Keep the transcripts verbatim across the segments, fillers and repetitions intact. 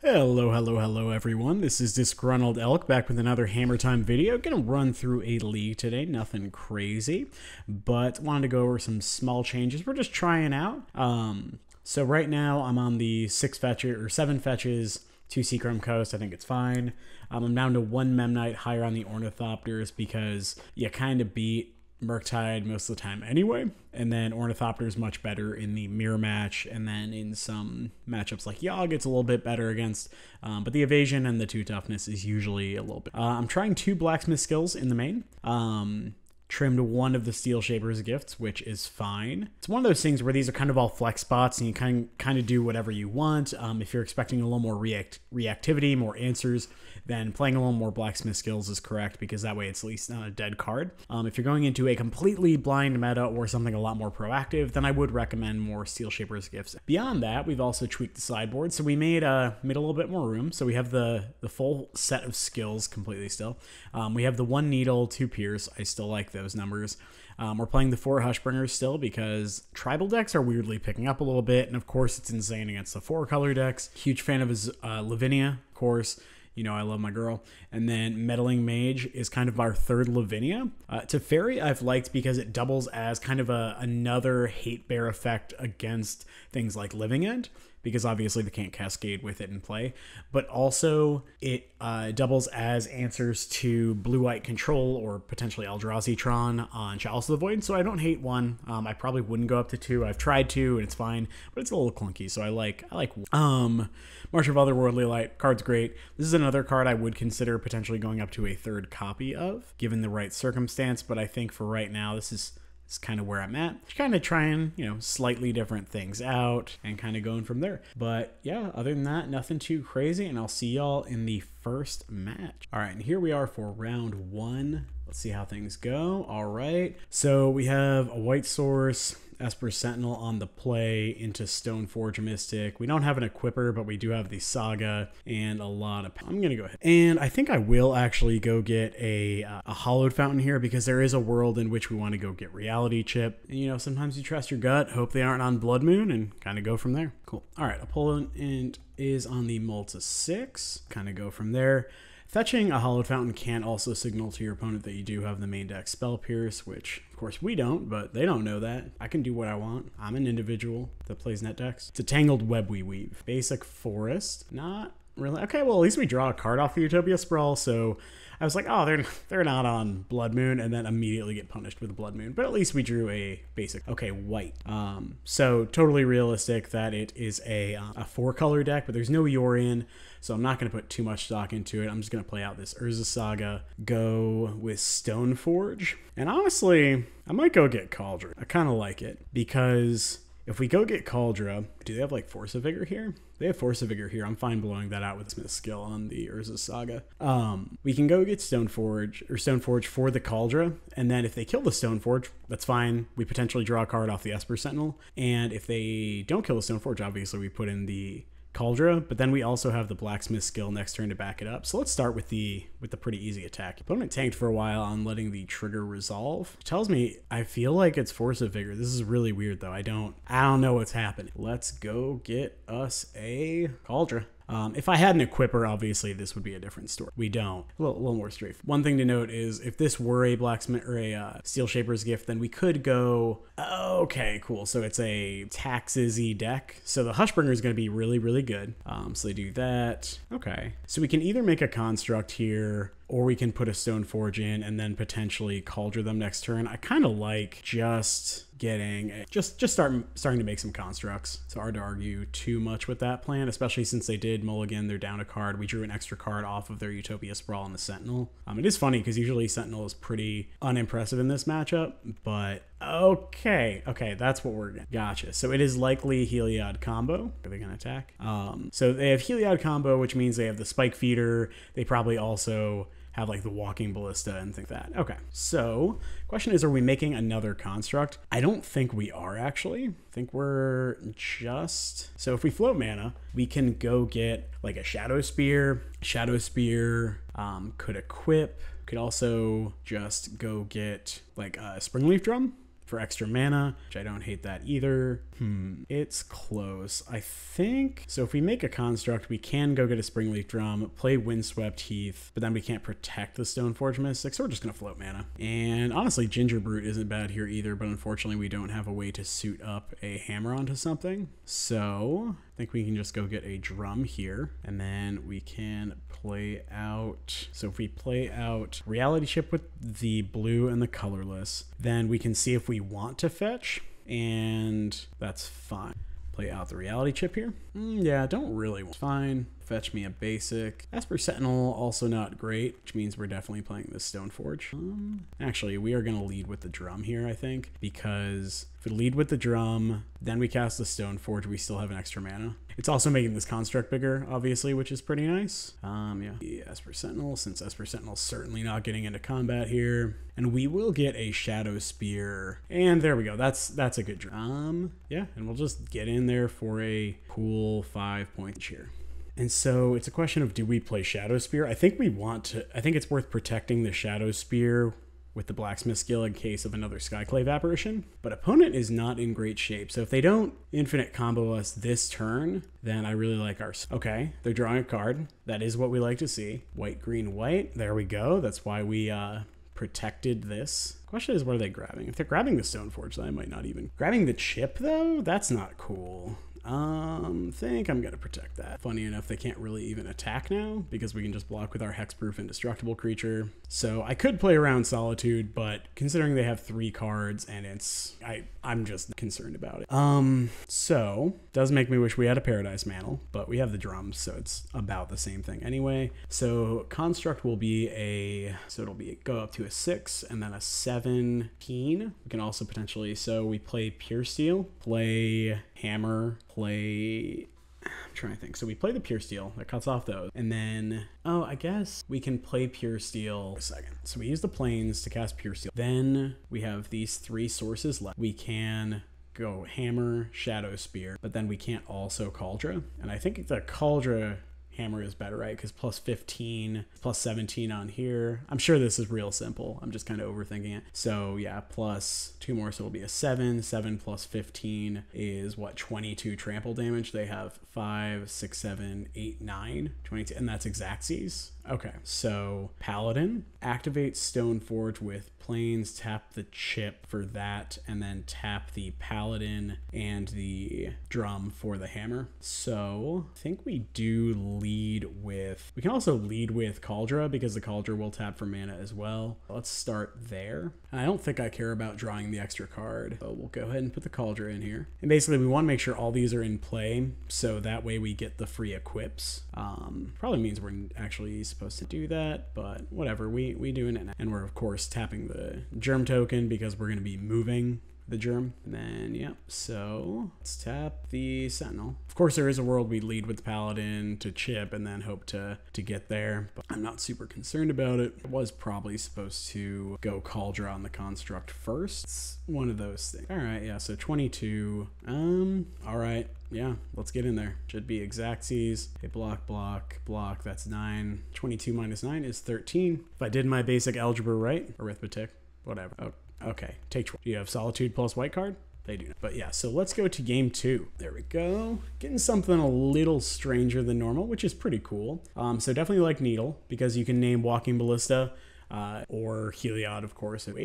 Hello, hello, hello everyone. This is Disgruntled Elk back with another Hammer Time video. Gonna run through a league today, nothing crazy, but wanted to go over some small changes we're just trying out. Um, so right now I'm on the six fetches or seven fetches, two Seachrome Coast. I think it's fine. Um, I'm down to one Memnite, higher on the Ornithopters because you kind of beat Murktide most of the time anyway, and then Ornithopter is much better in the mirror match, and then in some matchups like Yogg it's a little bit better against, um, but the evasion and the two toughness is usually a little bit. Uh, I'm trying two blacksmith skills in the main. Um, trimmed one of the Steel Shaper's gifts, which is fine. It's one of those things where these are kind of all flex spots and you kind kind of do whatever you want. Um, if you're expecting a little more react reactivity, more answers, then playing a little more blacksmith skills is correct, because that way it's at least not a dead card. Um, if you're going into a completely blind meta or something a lot more proactive, then I would recommend more Steel Shaper's gifts. Beyond that, we've also tweaked the sideboard, so we made uh, made a little bit more room. So we have the, the full set of skills completely still. Um, we have the one needle, two pierce. I still like this. Those numbers. Um, we're playing the four Hushbringers still because tribal decks are weirdly picking up a little bit, and of course it's insane against the four color decks. Huge fan of his uh, Lavinia, of course. You know I love my girl. And then Meddling Mage is kind of our third Lavinia. Uh, Teferi I've liked because it doubles as kind of a another hate bear effect against things like Living End, because obviously they can't cascade with it in play, but also it uh, doubles as answers to Blue-White Control or potentially Eldrazi Tron on Chalice of the Void. So I don't hate one. Um, I probably wouldn't go up to two. I've tried two and it's fine, but it's a little clunky. So I like I like um, March of Otherworldly Light. Card's great. This is another. Another card I would consider potentially going up to a third copy of, given the right circumstance, but I think for right now this is, this is kind of where I'm at. Just kind of trying, you know, slightly different things out and kind of going from there. But yeah, other than that, nothing too crazy, and I'll see y'all in the first match. All right, and here we are for round one. Let's see how things go. All right, so we have a White Source, Esper Sentinel on the play into Stoneforge Mystic. We don't have an equipper, but we do have the Saga and a lot of... I'm going to go ahead. And I think I will actually go get a, uh, a Hollowed Fountain here, because there is a world in which we want to go get Reality Chip. And, you know, sometimes you trust your gut, hope they aren't on Blood Moon, and kind of go from there. Cool. All right, Opponent and is on the mull to six. Kind of go from there. Fetching a Hollowed Fountain can also signal to your opponent that you do have the main deck Spell Pierce, which of course we don't, but they don't know that. I can do what I want. I'm an individual that plays net decks. It's a Tangled Web we weave. Basic Forest, not really. Okay, well at least we draw a card off the Utopia Sprawl, so I was like, oh, they're they're not on Blood Moon, and then immediately get punished with a Blood Moon. But at least we drew a basic. Okay, white. Um, so totally realistic that it is a uh, a four color deck, but there's no Yorion, so I'm not gonna put too much stock into it. I'm just gonna play out this Urza Saga, go with Stoneforge, and honestly, I might go get Cauldra. I kind of like it because if we go get Cauldra, do they have like Force of Vigor here? They have Force of Vigor here. I'm fine blowing that out with Smith's skill on the Urza Saga. Um, we can go get Stoneforge or Stoneforge for the Cauldra, and then if they kill the Stoneforge, that's fine. We potentially draw a card off the Esper Sentinel, and if they don't kill the Stoneforge, obviously we put in the Cauldra, but then we also have the Blacksmith skill next turn to back it up. So let's start with the with the pretty easy attack. Opponent tanked for a while on letting the trigger resolve. It tells me I feel like it's Force of Vigor. This is really weird though. I don't I don't know what's happening. Let's go get us a Cauldra. Um, if I had an equipper, obviously this would be a different story. We don't. A little, a little more straightforward. One thing to note is if this were a blacksmith or a uh, Steel Shaper's gift, then we could go. Okay, cool. So it's a taxes-y deck. So the Hushbringer is going to be really, really good. Um, so they do that. Okay. So we can either make a construct here, or we can put a Stoneforge in and then potentially Cauldra them next turn. I kind of like just getting a, just just start starting to make some constructs. It's hard to argue too much with that plan, especially since they did mulligan. They're down a card. We drew an extra card off of their Utopia Sprawl and the Sentinel. Um, it is funny because usually Sentinel is pretty unimpressive in this matchup, but okay, okay, that's what we're gonna. Gotcha. So it is likely Heliod combo. Are they gonna attack? Um, so they have Heliod combo, which means they have the Spike Feeder. They probably also have like the Walking Ballista and things like that. Okay, so question is, are we making another construct? I don't think we are actually. I think we're just, so if we float mana, we can go get like a Shadow Spear. Shadow Spear um, could equip, could also just go get like a Springleaf Drum for extra mana, which I don't hate that either. Hmm, it's close, I think. So if we make a construct, we can go get a Springleaf Drum, play Windswept Heath, but then we can't protect the Stoneforge Mystic, so we're just gonna float mana. And honestly, Ginger Brute isn't bad here either, but unfortunately we don't have a way to suit up a hammer onto something. So I think we can just go get a drum here, and then we can play out. So if we play out Reality Chip with the blue and the colorless, then we can see if we want to fetch, and that's fine. Play out the Reality Chip here. Mm, yeah, don't really want. Fine. Fetch me a basic. Esper Sentinel, also not great, which means we're definitely playing the Stoneforge. Um, actually, we are going to lead with the drum here, I think, because if we lead with the drum, then we cast the Stoneforge, we still have an extra mana. It's also making this construct bigger, obviously, which is pretty nice. Um, yeah. The Esper Sentinel, since Esper Sentinel's certainly not getting into combat here. And we will get a Shadow Spear. And there we go. That's that's a good drum. Um, yeah, and we'll just get in there for a cool five point cheer. And so it's a question of, do we play Shadow Spear? I think we want to, I think it's worth protecting the Shadow Spear with the Blacksmith skill in case of another Skyclave apparition. But opponent is not in great shape. So if they don't infinite combo us this turn, then I really like our... Okay, they're drawing a card. That is what we like to see. White, green, white. There we go. That's why we uh, protected this. Question is, what are they grabbing? If they're grabbing the Stoneforge, then I might not even... Grabbing the chip, though? That's not cool. Um, think I'm gonna protect that. Funny enough, they can't really even attack now because we can just block with our Hexproof Indestructible creature. So I could play around Solitude, but considering they have three cards and it's, I, I'm just concerned about it. Um, so does make me wish we had a Paradise Mantle, but we have the drums, so it's about the same thing anyway. So Construct will be a, so it'll be go up to a six and then a seventeen. We can also potentially, so we play Pure Steel, play Hammer, play, I'm trying to think. So we play the Pure Steel, that cuts off those. And then, oh, I guess we can play Pure Steel for a second. So we use the planes to cast Pure Steel. Then we have these three sources left. We can go Hammer, Shadow Spear, but then we can't also Cauldra. And I think the Cauldra Hammer is better, right? Because plus fifteen, plus seventeen on here. I'm sure this is real simple. I'm just kind of overthinking it. So yeah, plus two more, so it'll be a seven. Seven plus fifteen is what, twenty-two trample damage. They have five, six, seven, eight, nine, twenty-two, and that's Xaxis. Okay, so Paladin, activate Stoneforge with planes, tap the chip for that, and then tap the Paladin and the drum for the hammer. So I think we do lead with, we can also lead with Cauldra because the Cauldra will tap for mana as well. Let's start there. I don't think I care about drawing the extra card, so we'll go ahead and put the Cauldra in here. And basically we want to make sure all these are in play, so that way we get the free equips. Um, probably means we're actually supposed to do that, but whatever, we we do it, and we're of course tapping the germ token because we're going to be moving the germ. And then yep, so let's tap the Sentinel. Of course there is a world we lead with Paladin to chip and then hope to to get there, but I'm not super concerned about it. I was probably supposed to go Cauldra on the construct first. It's one of those things. All right, yeah, so twenty-two. Um all right, yeah, let's get in there. Should be Xaxis. Hey, block, block, block. That's nine. twenty-two minus nine is thirteen. If I did my basic algebra right, arithmetic, whatever. Oh, okay, take twelve. Do you have Solitude plus white card? They do. But yeah, so let's go to game two. There we go. Getting something a little stranger than normal, which is pretty cool. Um, so definitely like Needle, because you can name Walking Ballista, Uh, or Heliod, of course. Um,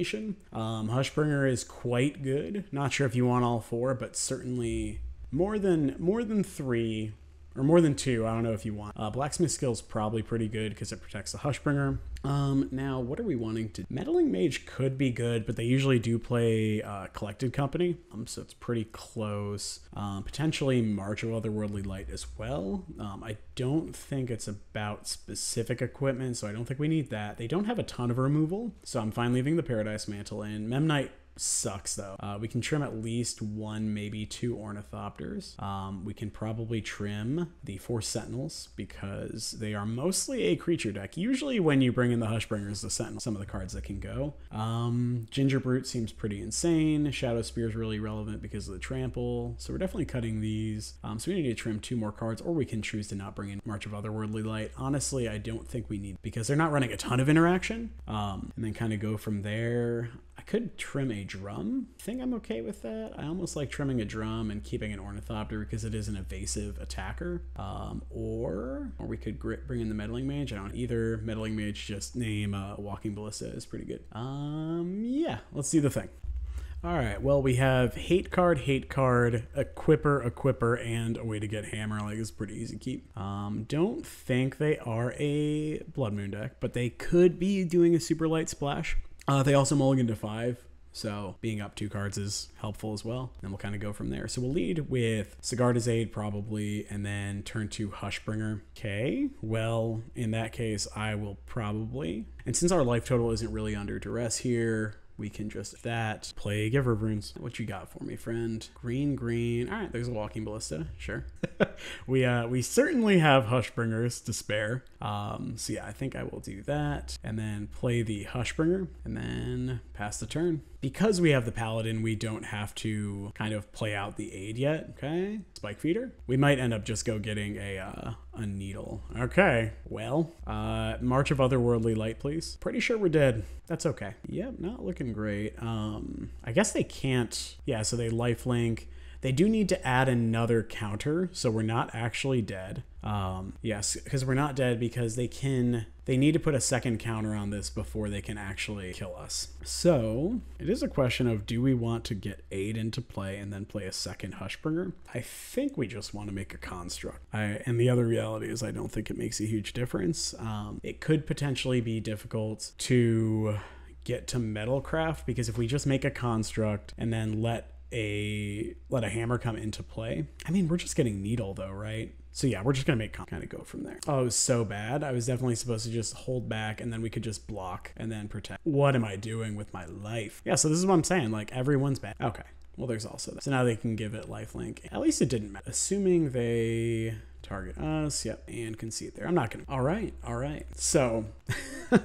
Hushbringer is quite good. Not sure if you want all four, but certainly more than more than three, or more than two. I don't know if you want. Uh, Blacksmith skill's probably pretty good because it protects the Hushbringer. Um, now, what are we wanting to? Meddling Mage could be good, but they usually do play uh, Collected Company, um, so it's pretty close. Um, potentially March of Otherworldly Light as well. Um, I don't think it's about specific equipment, so I don't think we need that. They don't have a ton of removal, so I'm fine leaving the Paradise Mantle in. Memnite sucks though. Uh, we can trim at least one, maybe two Ornithopters. Um, we can probably trim the four Sentinels because they are mostly a creature deck. Usually when you bring in the Hushbringers, the Sentinel, some of the cards that can go. Um, Ginger Brute seems pretty insane. Shadow Spear is really relevant because of the trample. So we're definitely cutting these. Um, so we need to trim two more cards, or we can choose to not bring in March of Otherworldly Light. Honestly, I don't think we need, because they're not running a ton of interaction. Um, and then kind of go from there. I could trim a drum. I think I'm okay with that. I almost like trimming a drum and keeping an ornithopter because it is an evasive attacker. Um, or, or we could grit, bring in the meddling mage. I don't either. Meddling mage, just name uh, walking ballista is pretty good. Um, yeah, let's do the thing. All right, well, we have hate card, hate card, equipper, equipper, and a way to get hammer. Like, it's pretty easy to keep. Um, don't think they are a Blood Moon deck, but they could be doing a super light splash. Uh, they also mulligan to five, so being up two cards is helpful as well. And we'll kind of go from there. So we'll lead with Sigarda's Aid probably, and then turn to Hushbringer. Okay, well, in that case, I will probably. And since our life total isn't really under duress here, we can just that play Giver of Runes. What you got for me, friend? Green, green. All right, there's a walking ballista. Sure. we uh, we certainly have Hushbringers to spare. Um, so yeah, I think I will do that, and then play the Hushbringer, and then pass the turn. Because we have the Paladin, we don't have to kind of play out the aid yet. Okay, Spike Feeder. We might end up just go getting a uh, a needle. Okay, well, uh, March of Otherworldly Light, please. Pretty sure we're dead. That's okay. Yep, not looking great. Um, I guess they can't. Yeah, so they lifelink. They do need to add another counter, so we're not actually dead. Um, yes, because we're not dead because they can. They need to put a second counter on this before they can actually kill us. So it is a question of, do we want to get aid into play and then play a second Hushbringer? I think we just want to make a construct. I, and the other reality is I don't think it makes a huge difference. Um, it could potentially be difficult to get to Metalcraft, because if we just make a construct and then let a let a hammer come into play. I mean, we're just getting needle though, right? So yeah, we're just gonna make kind of go from there. Oh, it was so bad. I was definitely supposed to just hold back, and then we could just block and then protect. What am I doing with my life? Yeah, so this is what I'm saying, like, everyone's bad. Okay, well, there's also that. So now they can give it lifelink. At least it didn't matter. Assuming they target us, yep, and concede there. I'm not gonna, all right, all right. So, all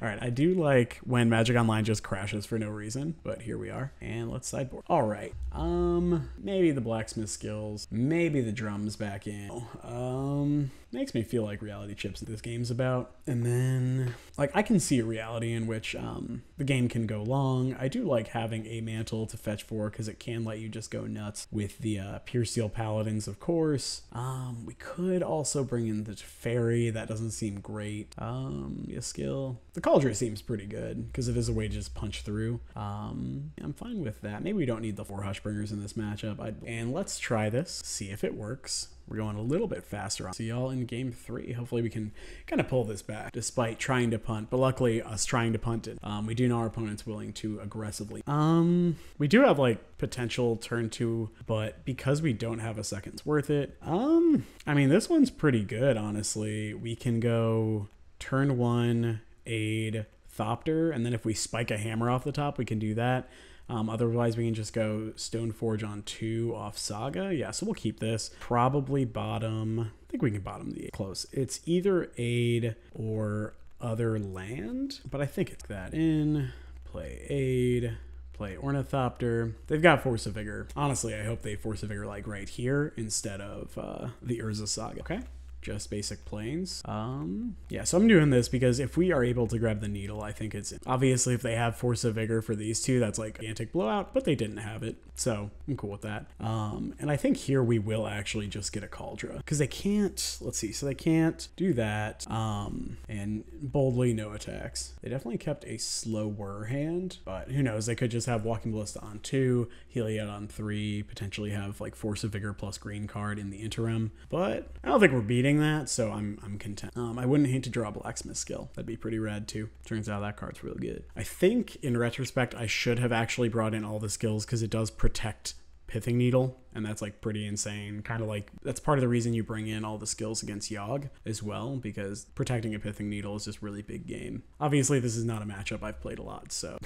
right, I do like when Magic Online just crashes for no reason, but here we are, and let's sideboard. All right, um, maybe the blacksmith skills, maybe the drums back in. Um, makes me feel like reality chips that this game's about. And then, like, I can see a reality in which um, the game can go long. I do like having a mantle to fetch for, because it can let you just go nuts with the uh, Pure Steel Paladins, of course. Um, we could also bring in the Teferi. That doesn't seem great. Um, yeah, skill. The Cauldron seems pretty good, because it is a way to just punch through. Um, yeah, I'm fine with that. Maybe we don't need the four Hushbringers in this matchup. I'd... And let's try this, see if it works. We're going a little bit faster. See y'all in game three. Hopefully we can kind of pull this back despite trying to punt, but luckily us trying to punt it. Um, we do know our opponent's willing to aggressively. Um, we do have like potential turn two, but because we don't have a second, it's worth it. Um, I mean, this one's pretty good, honestly. We can go turn one, aid, Thopter, and then if we spike a hammer off the top, we can do that. Um, otherwise, we can just go Stoneforge on two off Saga. Yeah, so we'll keep this. Probably bottom. I think we can bottom the aid. Close. It's either aid or other land, but I think it's that in. Play aid. Play Ornithopter. They've got Force of Vigor. Honestly, I hope they Force of Vigor like right here instead of uh, the Urza Saga. Okay. Just basic planes. Um, yeah, so I'm doing this because if we are able to grab the needle, I think it's in. Obviously if they have Force of Vigor for these two, that's like gigantic blowout, but they didn't have it. So I'm cool with that. Um, and I think here we will actually just get a Cauldron, because they can't, let's see, so they can't do that. Um, and boldly no attacks. They definitely kept a slower hand, but who knows? They could just have Walking Ballista on two, Heliod on three, potentially have like Force of Vigor plus green card in the interim, but I don't think we're beating that, so I'm, I'm content. Um, I wouldn't hate to draw a blacksmith skill. That'd be pretty rad too. Turns out that card's really good. I think in retrospect, I should have actually brought in all the skills, because it does protect Pithing Needle, and that's like pretty insane. Kind of like, that's part of the reason you bring in all the skills against Yogg as well, because protecting a Pithing Needle is just really big game. Obviously, this is not a matchup I've played a lot, so.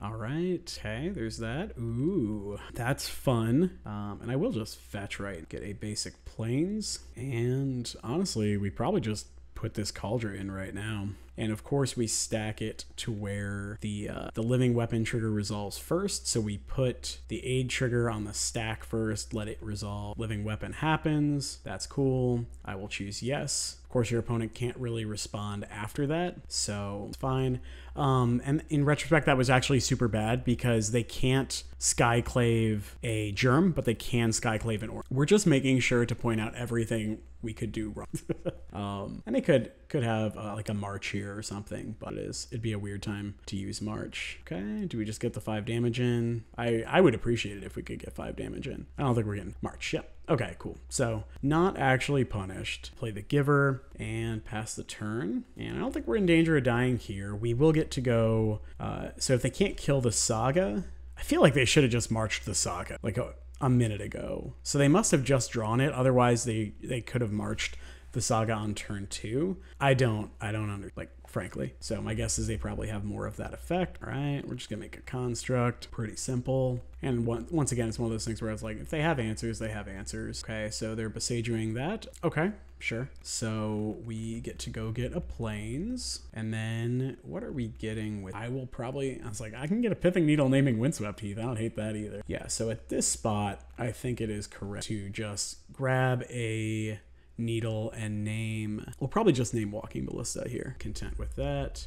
All right, okay, there's that. Ooh, that's fun. Um, and I will just fetch right, get a basic plains. And honestly, we probably just put this Cauldron in right now. And of course we stack it to where the uh, the living weapon trigger resolves first. So we put the aid trigger on the stack first, let it resolve. Living weapon happens. That's cool. I will choose yes. Of course, your opponent can't really respond after that, so it's fine. Um, and in retrospect, that was actually super bad because they can't Skyclave a Germ, but they can Skyclave an Orc. We're just making sure to point out everything we could do wrong. um, and they could could have uh, like a March here or something, but it is, it'd be a weird time to use March. Okay, do we just get the five damage in? I, I would appreciate it if we could get five damage in. I don't think we're getting March, yep. Okay, cool. So not actually punished. Play the Giver and pass the turn. And I don't think we're in danger of dying here. We will get to go, uh, so if they can't kill the Saga, I feel like they should have just marched the Saga like a, a minute ago. So they must have just drawn it. Otherwise they, they could have marched the Saga on turn two. I don't, I don't under, like, frankly. So my guess is they probably have more of that effect. All right, we're just gonna make a construct, pretty simple. And one, once again, it's one of those things where it's like, if they have answers, they have answers. Okay, so they're besieging that. Okay, sure. So we get to go get a Plains. And then what are we getting with, I will probably, I was like, I can get a Pithing Needle naming Windswept Heath. I don't hate that either. Yeah, so at this spot, I think it is correct to just grab a Needle and name, we'll probably just name Walking Ballista here. Content with that.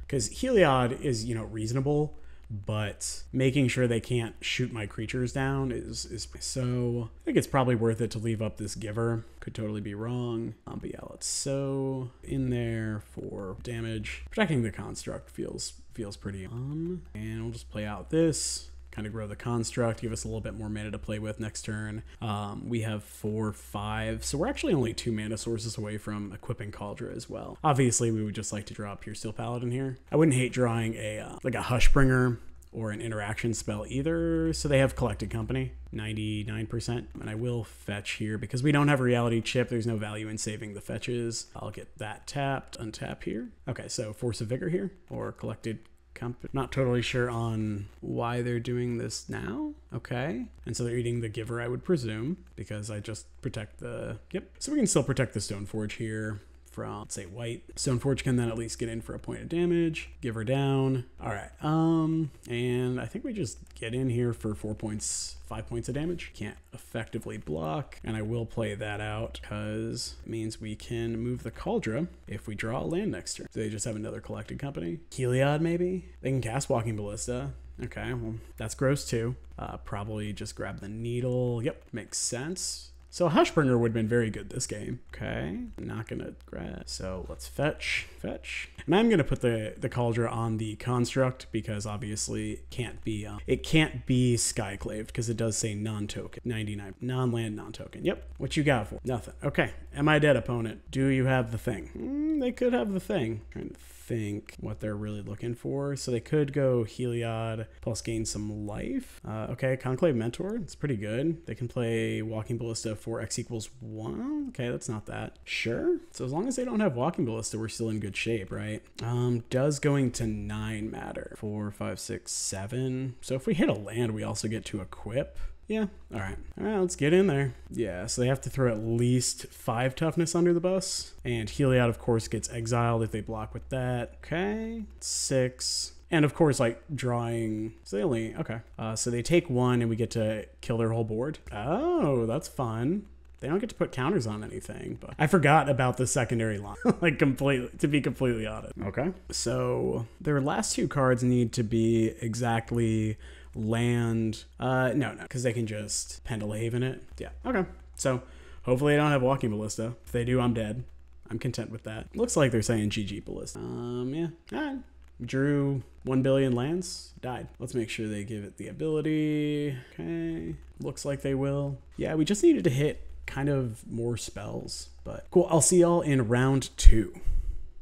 Because Heliod is, you know, reasonable, but making sure they can't shoot my creatures down is, is so, I think it's probably worth it to leave up this Giver. Could totally be wrong. Um, but yeah, let's so in there for damage. Protecting the construct feels, feels pretty. Um, and we'll just play out this. Kind of grow the construct, give us a little bit more mana to play with next turn. Um, we have four, five, so we're actually only two mana sources away from equipping Cauldron as well. Obviously, we would just like to draw a Pure Steel Paladin here. I wouldn't hate drawing a uh, like a Hushbringer or an interaction spell either, so they have Collected Company, ninety-nine percent. And I will fetch here because we don't have Reality Chip, there's no value in saving the fetches. I'll get that tapped, untap here. Okay, so Force of Vigor here, or Collected Company. Not totally sure on why they're doing this now. Okay. And so they're eating the Giver, I would presume, because I just protect the, yep. So we can still protect the Stoneforge here from, let's say, white. Stoneforge can then at least get in for a point of damage. Giver down. All right. Um, and I think we just get in here for four points, five points of damage. Can't effectively block. And I will play that out because it means we can move the Cauldron if we draw a land next turn. So they just have another Collected Company. Heliod, maybe? They can cast Walking Ballista. Okay, well, that's gross too. Uh, probably just grab the Needle. Yep, makes sense. So Hushbringer would have been very good this game. Okay, I'm not gonna grab. So let's fetch, fetch. And I'm gonna put the, the Cauldron on the construct because obviously it can't be, um, it can't be Skyclaved because it does say non-token, ninety-nine, non-land, non-token. Yep, what you got for? Nothing. Okay, am I dead, opponent? Do you have the thing? Mm, they could have the thing. I'm trying to think what they're really looking for. So they could go Heliod plus gain some life. Uh, okay, Conclave Mentor, it's pretty good. They can play Walking Ballista for X equals one. Okay, that's not that. Sure. So as long as they don't have Walking Ballista, we're still in good shape, right? Um, does going to nine matter? Four, five, six, seven. So if we hit a land, we also get to equip. Yeah. All right. All right, let's get in there. Yeah, so they have to throw at least five toughness under the bus. And Heliod, of course, gets exiled if they block with that. Okay, six. And of course, like drawing, so they only, okay. Uh, so they take one and we get to kill their whole board. Oh, that's fun. They don't get to put counters on anything, but I forgot about the secondary line, like completely, to be completely honest. Okay. So their last two cards need to be exactly land. Uh, no, no, because they can just Pendlehaven it. Yeah, okay. So hopefully they don't have Walking Ballista. If they do, I'm dead. I'm content with that. Looks like they're saying G G Ballista. Um, yeah, all right. Drew one billion lands, died. Let's make sure they give it the ability. Okay, looks like they will. Yeah, we just needed to hit kind of more spells, but cool. I'll see y'all in round two.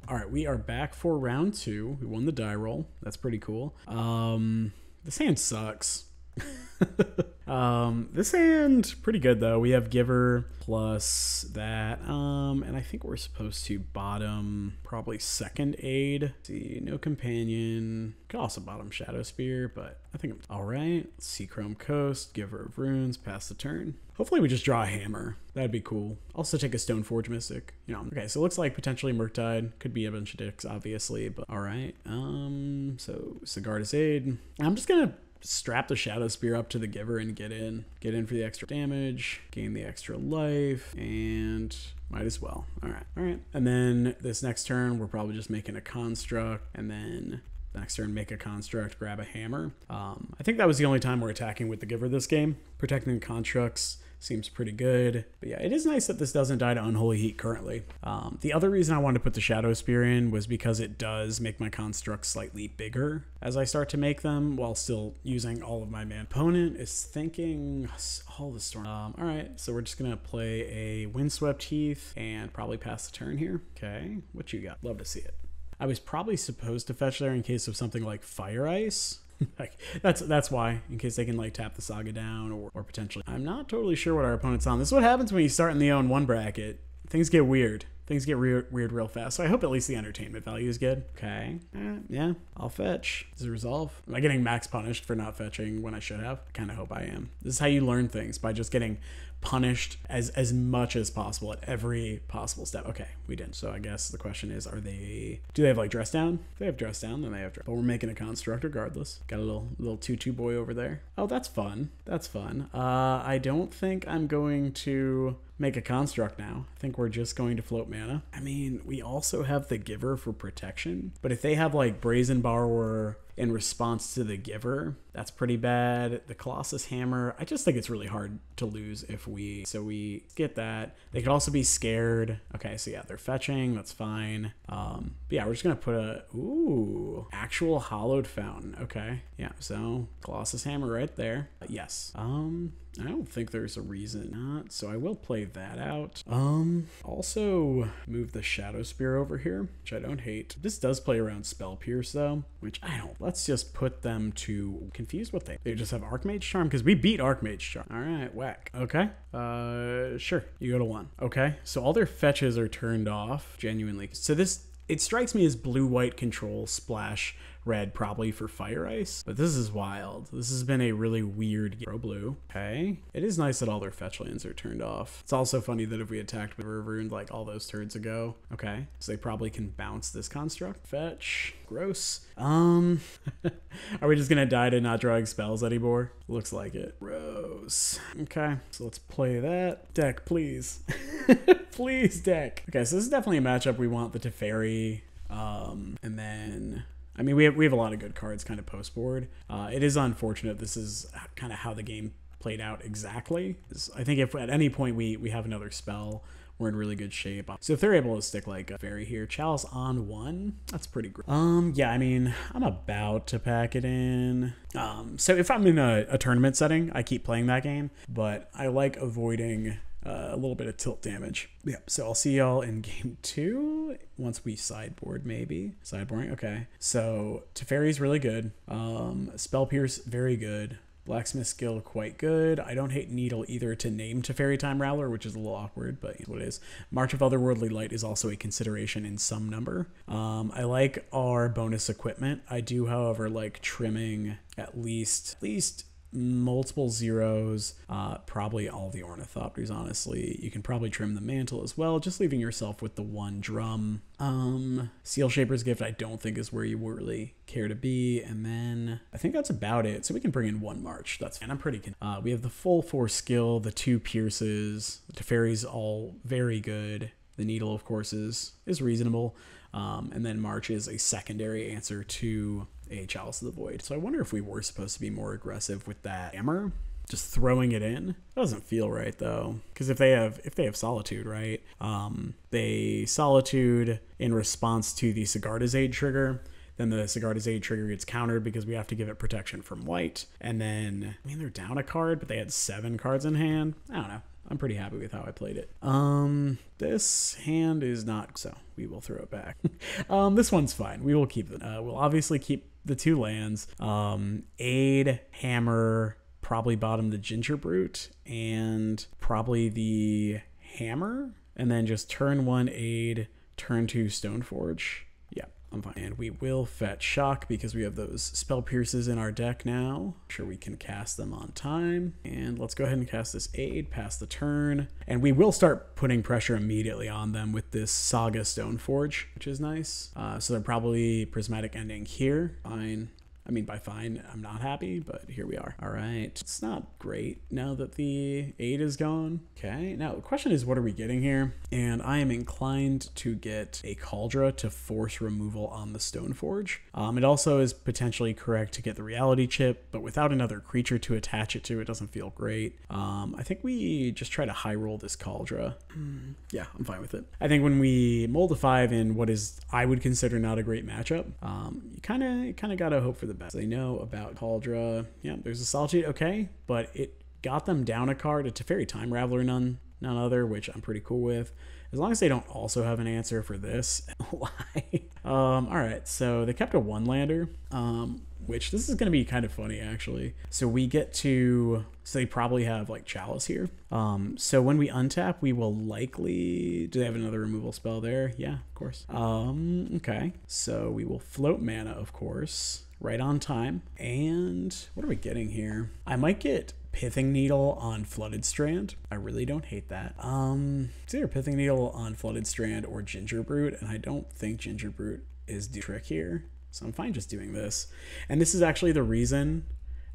All right, we are back for round two. We won the die roll. That's pretty cool. Um, this hand sucks. um, this hand, pretty good though. We have Giver plus that. Um, and I think we're supposed to bottom probably second aid. Let's see, no companion. Could also bottom Shadow Spear, but I think I'm all right. Let's see, Chrome Coast, Giver of Runes, pass the turn. Hopefully we just draw a hammer. That'd be cool. Also take a Stoneforge Mystic, you know. Okay, so it looks like potentially Murktide. Could be a bunch of dicks, obviously, but all right. Um, so Sigarda's Aid. I'm just gonna strap the Shadow Spear up to the Giver and get in. Get in for the extra damage, gain the extra life, and might as well. All right, all right. And then this next turn, we're probably just making a Construct, and then next turn make a Construct, grab a hammer. Um, I think that was the only time we're attacking with the Giver this game. Protecting Constructs seems pretty good. But yeah, it is nice that this doesn't die to Unholy Heat currently. Um, the other reason I wanted to put the Shadow Spear in was because it does make my Constructs slightly bigger as I start to make them while still using all of my mana. Opponent is thinking all the storm. Um, all right, so we're just gonna play a Windswept Heath and probably pass the turn here. Okay, what you got? Love to see it. I was probably supposed to fetch there in case of something like Fire Ice. Like that's that's why, in case they can like tap the Saga down or, or potentially. I'm not totally sure what our opponent's on. This is what happens when you start in the oh and one bracket. Things get weird. Things get re weird real fast. So I hope at least the entertainment value is good. Okay, eh, yeah, I'll fetch. Is it resolve? Am I getting max punished for not fetching when I should have? I kind of hope I am. This is how you learn things, by just getting punished as as much as possible at every possible step. Okay, we didn't. So I guess the question is, are they, do they have like dress down? If they have dress down, then they have dress. But we're making a Construct regardless. Got a little little tutu boy over there. Oh, that's fun. That's fun. Uh, I don't think I'm going to make a Construct now. I think we're just going to float mana. I mean, we also have the Giver for protection, but if they have like Brazen Borrower in response to the Giver, that's pretty bad. The Colossus Hammer, I just think it's really hard to lose if we, so we get that. They could also be scared. Okay, so yeah, they're fetching, that's fine. Um, but yeah, we're just gonna put a, ooh, actual Hollowed Fountain, okay. Yeah, so Colossus Hammer right there, uh, yes. Um, I don't think there's a reason not, so I will play that out. Um, also move the Shadow Spear over here, which I don't hate. This does play around Spell Pierce though, which I don't. Let's just put them to confuse what they they just have Archmage Charm, because we beat Archmage Charm. All right, whack. Okay, uh, sure, you go to one. Okay, so all their fetches are turned off, genuinely. So this, it strikes me as blue-white control, splash red probably for Fire Ice, but this is wild. This has been a really weird game. Pro blue, okay. It is nice that all their fetch lands are turned off. It's also funny that if we attacked with Riverwound like all those turns ago, okay, so they probably can bounce this Construct. Fetch, gross. Um, are we just gonna die to not drawing spells anymore? Looks like it. Gross. Okay, so let's play that. Deck, please. Please, deck. Okay, so this is definitely a matchup we want the Teferi, um, and then, I mean, we have, we have a lot of good cards kind of post-board. Uh, it is unfortunate this is kind of how the game played out exactly. I think if at any point we, we have another spell, we're in really good shape. So if they're able to stick like a fairy here, Chalice on one, that's pretty great. Um, yeah, I mean, I'm about to pack it in. Um, so if I'm in a, a tournament setting, I keep playing that game, but I like avoiding Uh, a little bit of tilt damage. Yeah, so I'll see y'all in game two once we sideboard, maybe. Sideboarding, okay. So Teferi's really good. Um, Spell Pierce, very good. Blacksmith skill, quite good. I don't hate Needle either to name Teferi Time Rattler, which is a little awkward, but it's what it is. March of Otherworldly Light is also a consideration in some number. Um, I like our bonus equipment. I do, however, like trimming at least, at least, multiple zeros, uh, probably all the Ornithopters, honestly. You can probably trim the Mantle as well, just leaving yourself with the one drum. Um, Seal Shaper's Gift I don't think is where you really care to be, and then I think that's about it. So we can bring in one March, that's fine. I'm pretty con uh, we have the full four skill, the two Pierces, the Teferi's all very good. The Needle, of course, is, is reasonable. Um, and then March is a secondary answer to a Chalice of the Void. So I wonder if we were supposed to be more aggressive with that hammer, just throwing it in. That doesn't feel right though, because if they have if they have Solitude, right? Um, they Solitude in response to the Sigarda's Aid trigger. Then the Sigarda's Aid trigger gets countered because we have to give it protection from white. And then, I mean, they're down a card, but they had seven cards in hand. I don't know. I'm pretty happy with how I played it. Um, this hand is not, so we will throw it back. um, this one's fine. We will keep it. Uh, we'll obviously keep the two lands. Um, Aid, Hammer, probably bottom the Ginger Brute, and probably the Hammer. And then just turn one Aid, turn two Stoneforge. Yeah, I'm Pump, and we will Fetch Shock because we have those Spell Pierces in our deck now. I'm sure we can cast them on time. And let's go ahead and cast this Aid, pass the turn. And we will start putting pressure immediately on them with this Saga Stoneforge, which is nice. Uh, so they're probably Prismatic Ending here. Fine. I mean, by fine, I'm not happy, but here we are. All right. It's not great now that the aid is gone. Okay. Now, the question is, what are we getting here? And I am inclined to get a Cauldra to force removal on the Stoneforge. Um, it also is potentially correct to get the Reality Chip, but without another creature to attach it to, it doesn't feel great. Um, I think we just try to high roll this Cauldra. Mm, yeah, I'm fine with it. I think when we mold a five in what is, I would consider not a great matchup, um, you kind of, kind of got to hope for the best. They know about Cauldra. Yeah, there's a Solitude, okay, but it got them down a card. It's a Teferi Time Raveler, none none other, which I'm pretty cool with. As long as they don't also have an answer for this. Why? um, all right, so they kept a one-lander, um, which this is going to be kind of funny, actually. So we get to... So they probably have, like, Chalice here. Um, so when we untap, we will likely... Do they have another removal spell there? Yeah, of course. Um, okay, so we will float mana, of course, right on time. And what are we getting here? I might get Pithing Needle on Flooded Strand. I really don't hate that. Um, it's either Pithing Needle on Flooded Strand or Ginger Brute, and I don't think Ginger Brute is the trick here, so I'm fine just doing this. And this is actually the reason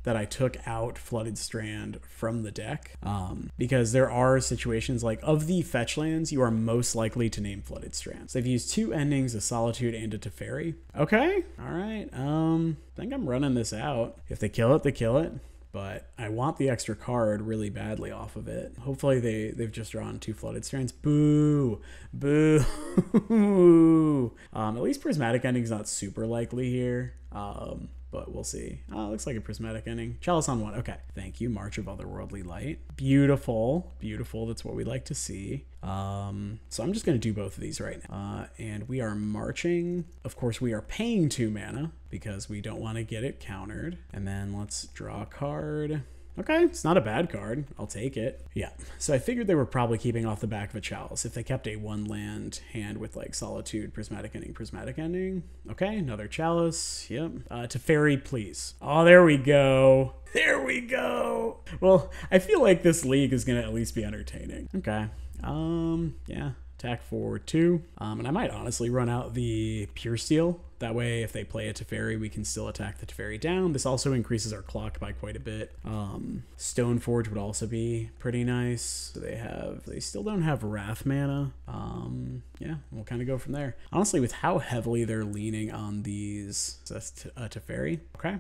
that I took out Flooded Strand from the deck, um, because there are situations like, of the fetch lands, you are most likely to name Flooded Strand. So I've used two endings, a Solitude and a Teferi. Okay, all right, um, I think I'm running this out. If they kill it, they kill it. But I want the extra card really badly off of it. Hopefully they, they've just drawn two Flooded Strands. Boo, boo. um, at least Prismatic Ending's not super likely here, um, but we'll see. Oh, it looks like a Prismatic Ending. Chalice on one, okay. Thank you, March of Otherworldly Light. Beautiful, beautiful, that's what we like to see. Um, so I'm just gonna do both of these right now. Uh, and we are marching. Of course, we are paying two mana because we don't wanna get it countered. And then let's draw a card. Okay, it's not a bad card, I'll take it. Yeah, so I figured they were probably keeping off the back of a Chalice if they kept a one land hand with like Solitude, Prismatic Ending, Prismatic Ending. Okay, another Chalice, yep. Uh, Teferi, please. Oh, there we go. There we go. Well, I feel like this league is gonna at least be entertaining. Okay, um, yeah. Attack for two, um, and I might honestly run out the Pure Steel. That way, if they play a Teferi, we can still attack the Teferi down. This also increases our clock by quite a bit. Um, Stoneforge would also be pretty nice. So they have, they still don't have Wrath mana. Um, yeah, we'll kind of go from there. Honestly, with how heavily they're leaning on these, so that's t uh, Teferi. Okay.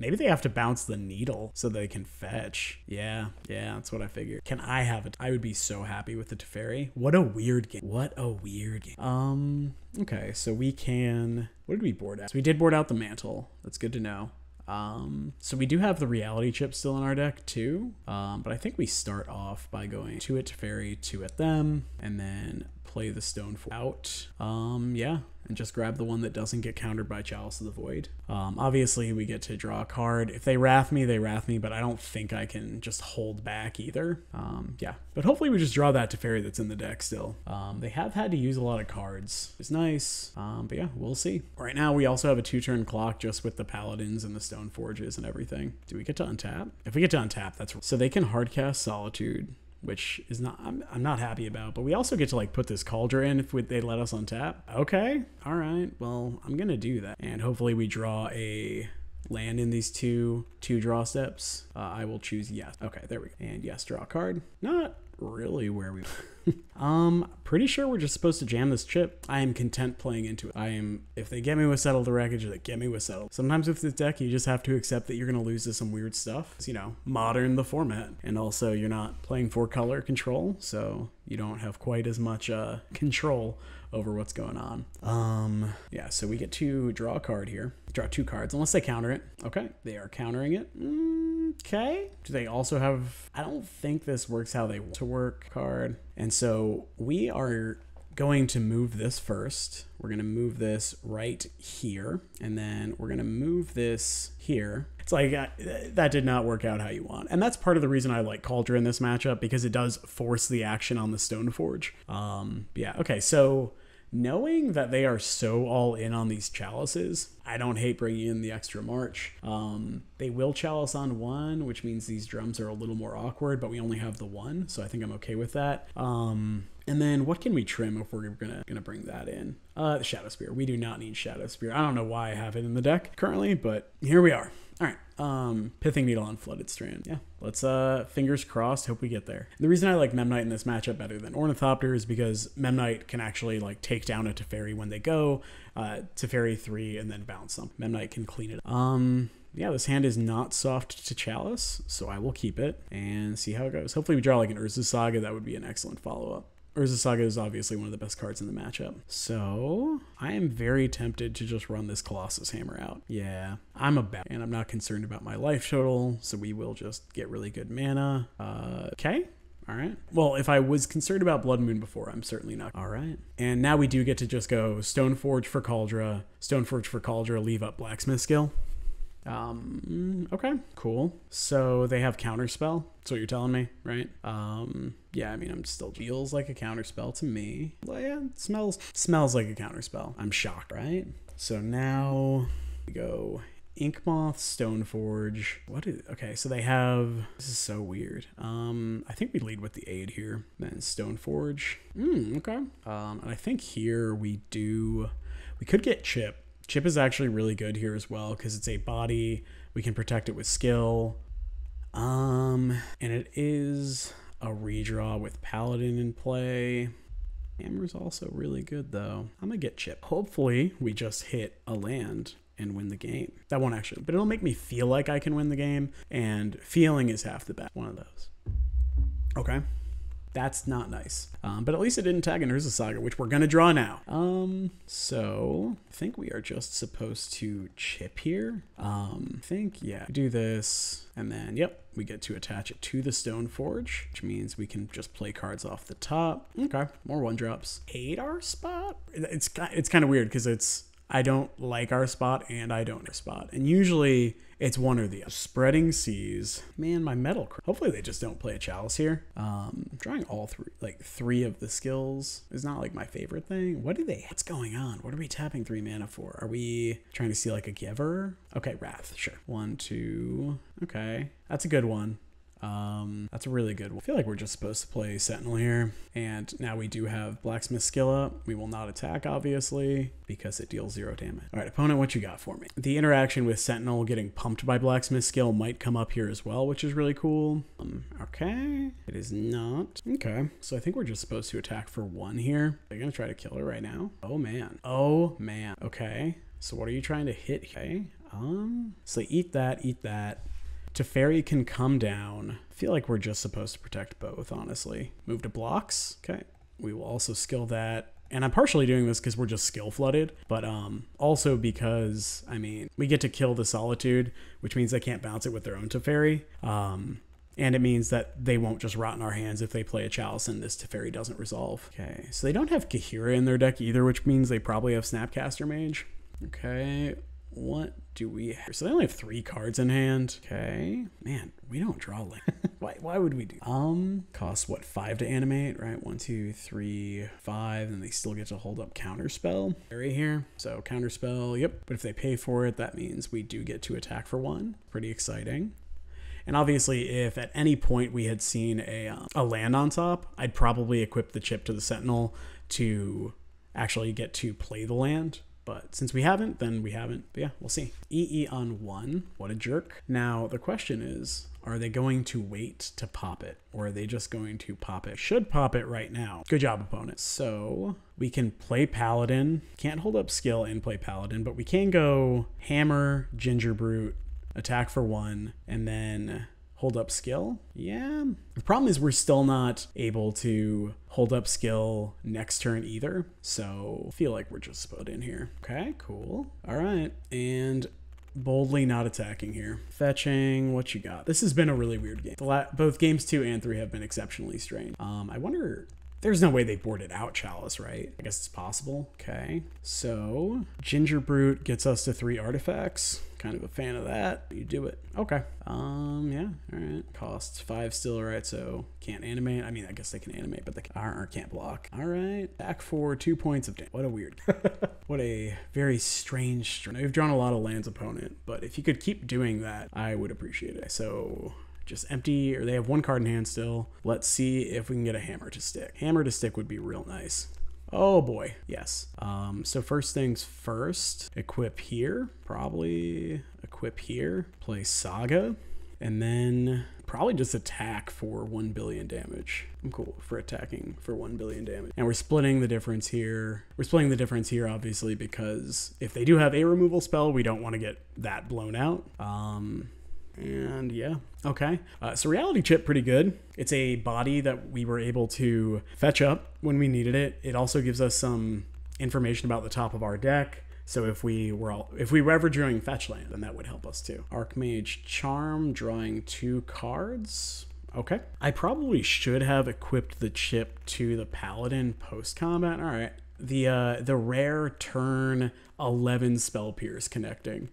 Maybe they have to bounce the needle so they can fetch. Yeah, yeah, that's what I figured. Can I have it? I would be so happy with the Teferi. What a weird game. What a weird game. Um, okay, so we can, what did we board out? So we did board out the Mantle. That's good to know. Um, so we do have the Reality Chip still in our deck too. Um, but I think we start off by going two at Teferi, two at them, and then play the Stoneforge out. Um, yeah. And just grab the one that doesn't get countered by Chalice of the Void. Um, obviously, we get to draw a card. If they wrath me, they wrath me, but I don't think I can just hold back either. Um, yeah, but hopefully we just draw that Teferi that's in the deck still. Um, they have had to use a lot of cards. It's nice, um, but yeah, we'll see. Right now, we also have a two-turn clock just with the Paladins and the Stoneforges and everything. Do we get to untap? If we get to untap, that's... So they can hardcast Solitude, which is not, I'm, I'm not happy about, but we also get to like put this Cauldra in if we, they let us untap. Okay, all right, well, I'm gonna do that. And hopefully we draw a land in these two, two draw steps. Uh, I will choose yes. Okay, there we go. And yes, draw a card. Not really where we um pretty sure we're just supposed to jam this chip. I am content playing into it. I am, if they get me with Settle the Wreckage, they get me with Settle. Sometimes with this deck you just have to accept that you're gonna lose to some weird stuff. It's, you know, Modern, the format, and also you're not playing four color control, so you don't have quite as much uh control over what's going on. Um yeah, so we get to draw a card here, draw two cards unless they counter it. Okay, they are countering it. Okay, do they also have, I don't think this works how they want to work card. And so we are going to move this first. We're gonna move this right here, and then we're gonna move this here. It's like, uh, that did not work out how you want. And that's part of the reason I like Cauldra in this matchup, because it does force the action on the Stoneforge. Um, yeah, okay, so knowing that they are so all in on these chalices, I don't hate bringing in the extra march. Um, they will chalice on one, which means these drums are a little more awkward, but we only have the one, so I think I'm okay with that. Um, and then what can we trim if we're gonna, gonna bring that in? Uh, Shadow Spear. We do not need Shadow Spear. I don't know why I have it in the deck currently, but here we are. All right, um, Pithing Needle on Flooded Strand. Yeah, let's, uh, fingers crossed, hope we get there. The reason I like Memnite in this matchup better than Ornithopter is because Memnite can actually, like, take down a Teferi when they go, uh, Teferi three, and then bounce them. Memnite can clean it up. Um, yeah, this hand is not soft to Chalice, so I will keep it and see how it goes. Hopefully we draw, like, an Urza's Saga. That would be an excellent follow-up. Urza's Saga is obviously one of the best cards in the matchup. So I am very tempted to just run this Colossus Hammer out. Yeah, I'm a bat and I'm not concerned about my life total, so we will just get really good mana. Uh, okay. All right. Well, if I was concerned about Blood Moon before, I'm certainly not. All right. And now we do get to just go Stoneforge for Cauldra, Stoneforge for Cauldra, leave up Blacksmith Skill. Um, okay, cool. So they have Counterspell. That's what you're telling me, right? Um, yeah, I mean, I'm still feels like a counterspell to me. Well, yeah, it smells, smells like a counterspell. I'm shocked, right? So now we go Inkmoth, Stoneforge. What is, okay, so they have, this is so weird. Um, I think we lead with the aid here. Then Stoneforge. Mm, okay. Um, and I think here we do, we could get Chip. Chip is actually really good here as well because it's a body. We can protect it with skill. Um, and it is a redraw with Paladin in play. Hammer's also really good though. I'm gonna get Chip. Hopefully we just hit a land and win the game. That won't actually, but it'll make me feel like I can win the game, and feeling is half the battle. One of those. Okay. That's not nice. Um, but at least it didn't tag an Urza's Saga, which we're going to draw now. Um, so I think we are just supposed to chip here. Um, I think, yeah, do this. And then, yep, we get to attach it to the Stoneforge, which means we can just play cards off the top. Okay, more one drops. Hate our spot? It's, it's kind of weird because it's, I don't like our spot and I don't like our spot. And usually it's one or the other. Spreading Seas. Man, my metal. Hopefully they just don't play a Chalice here. Um, drawing all three, like three of the skills is not like my favorite thing. What do they, what's going on? What are we tapping three mana for? Are we trying to see like a Giver? Okay, Wrath, sure. One, two, okay. That's a good one. Um, that's a really good one. I feel like we're just supposed to play Sentinel here. And now we do have Blacksmith Skill up. We will not attack, obviously, because it deals zero damage. All right, opponent, what you got for me? The interaction with Sentinel getting pumped by Blacksmith Skill might come up here as well, which is really cool. Um, okay, it is not. Okay, so I think we're just supposed to attack for one here. They're gonna try to kill her right now. Oh man, oh man. Okay, so what are you trying to hit here? Okay. Um, so eat that, eat that. Teferi can come down. I feel like we're just supposed to protect both, honestly. Move to blocks. Okay. We will also skill that. And I'm partially doing this because we're just skill flooded, but um, also because, I mean, we get to kill the Solitude, which means they can't bounce it with their own Teferi. Um, and it means that they won't just rot in our hands if they play a Chalice and this Teferi doesn't resolve. Okay. So they don't have Kahira in their deck either, which means they probably have Snapcaster Mage. Okay. What do we have? So they only have three cards in hand. Okay, man, we don't draw land. why, why would we do that? Um, costs what, five to animate, right? One, two, three, five, and they still get to hold up Counterspell right here. So Counterspell, yep. But if they pay for it, that means we do get to attack for one. Pretty exciting. And obviously, if at any point we had seen a, um, a land on top, I'd probably equip the chip to the Sentinel to actually get to play the land. But since we haven't, then we haven't. But yeah, we'll see. E E on one. What a jerk. Now, the question is, are they going to wait to pop it? Or are they just going to pop it? Should pop it right now. Good job, opponent. So we can play Paladin. Can't hold up skill and play Paladin, but we can go Hammer, Ginger Brute, attack for one, and then hold up skill. Yeah. The problem is we're still not able to hold up skill next turn either. So I feel like we're just split in here. Okay, cool. All right. And boldly not attacking here. Fetching, what you got? This has been a really weird game. The la both games two and three have been exceptionally strange. Um, I wonder There's no way they boarded out Chalice, right? I guess it's possible. Okay, so Ginger Brute gets us to three artifacts. Kind of a fan of that. You do it. Okay. Um, yeah, all right. Costs five still, all right, so can't animate. I mean, I guess they can animate, but they can't, can't block. All right, back for two points of damage. What a weird, what a very strange, str now, you've drawn a lot of lands, opponent, but if you could keep doing that, I would appreciate it. So just empty, or they have one card in hand still. Let's see if we can get a hammer to stick. Hammer to stick would be real nice. Oh boy, yes. Um, so first things first, equip here, probably equip here, play Saga, and then probably just attack for one billion damage. I'm cool for attacking for one billion damage. And we're splitting the difference here. We're splitting the difference here, obviously, because if they do have a removal spell, we don't want to get that blown out. Um, And yeah, okay. Uh, so Reality Chip, pretty good. It's a body that we were able to fetch up when we needed it. It also gives us some information about the top of our deck. So if we were all, if we were ever drawing fetch land, then that would help us too. Archmage Charm, drawing two cards. Okay. I probably should have equipped the chip to the Paladin post-combat. All right. The, uh, the rare turn eleven Spell Pierce connecting.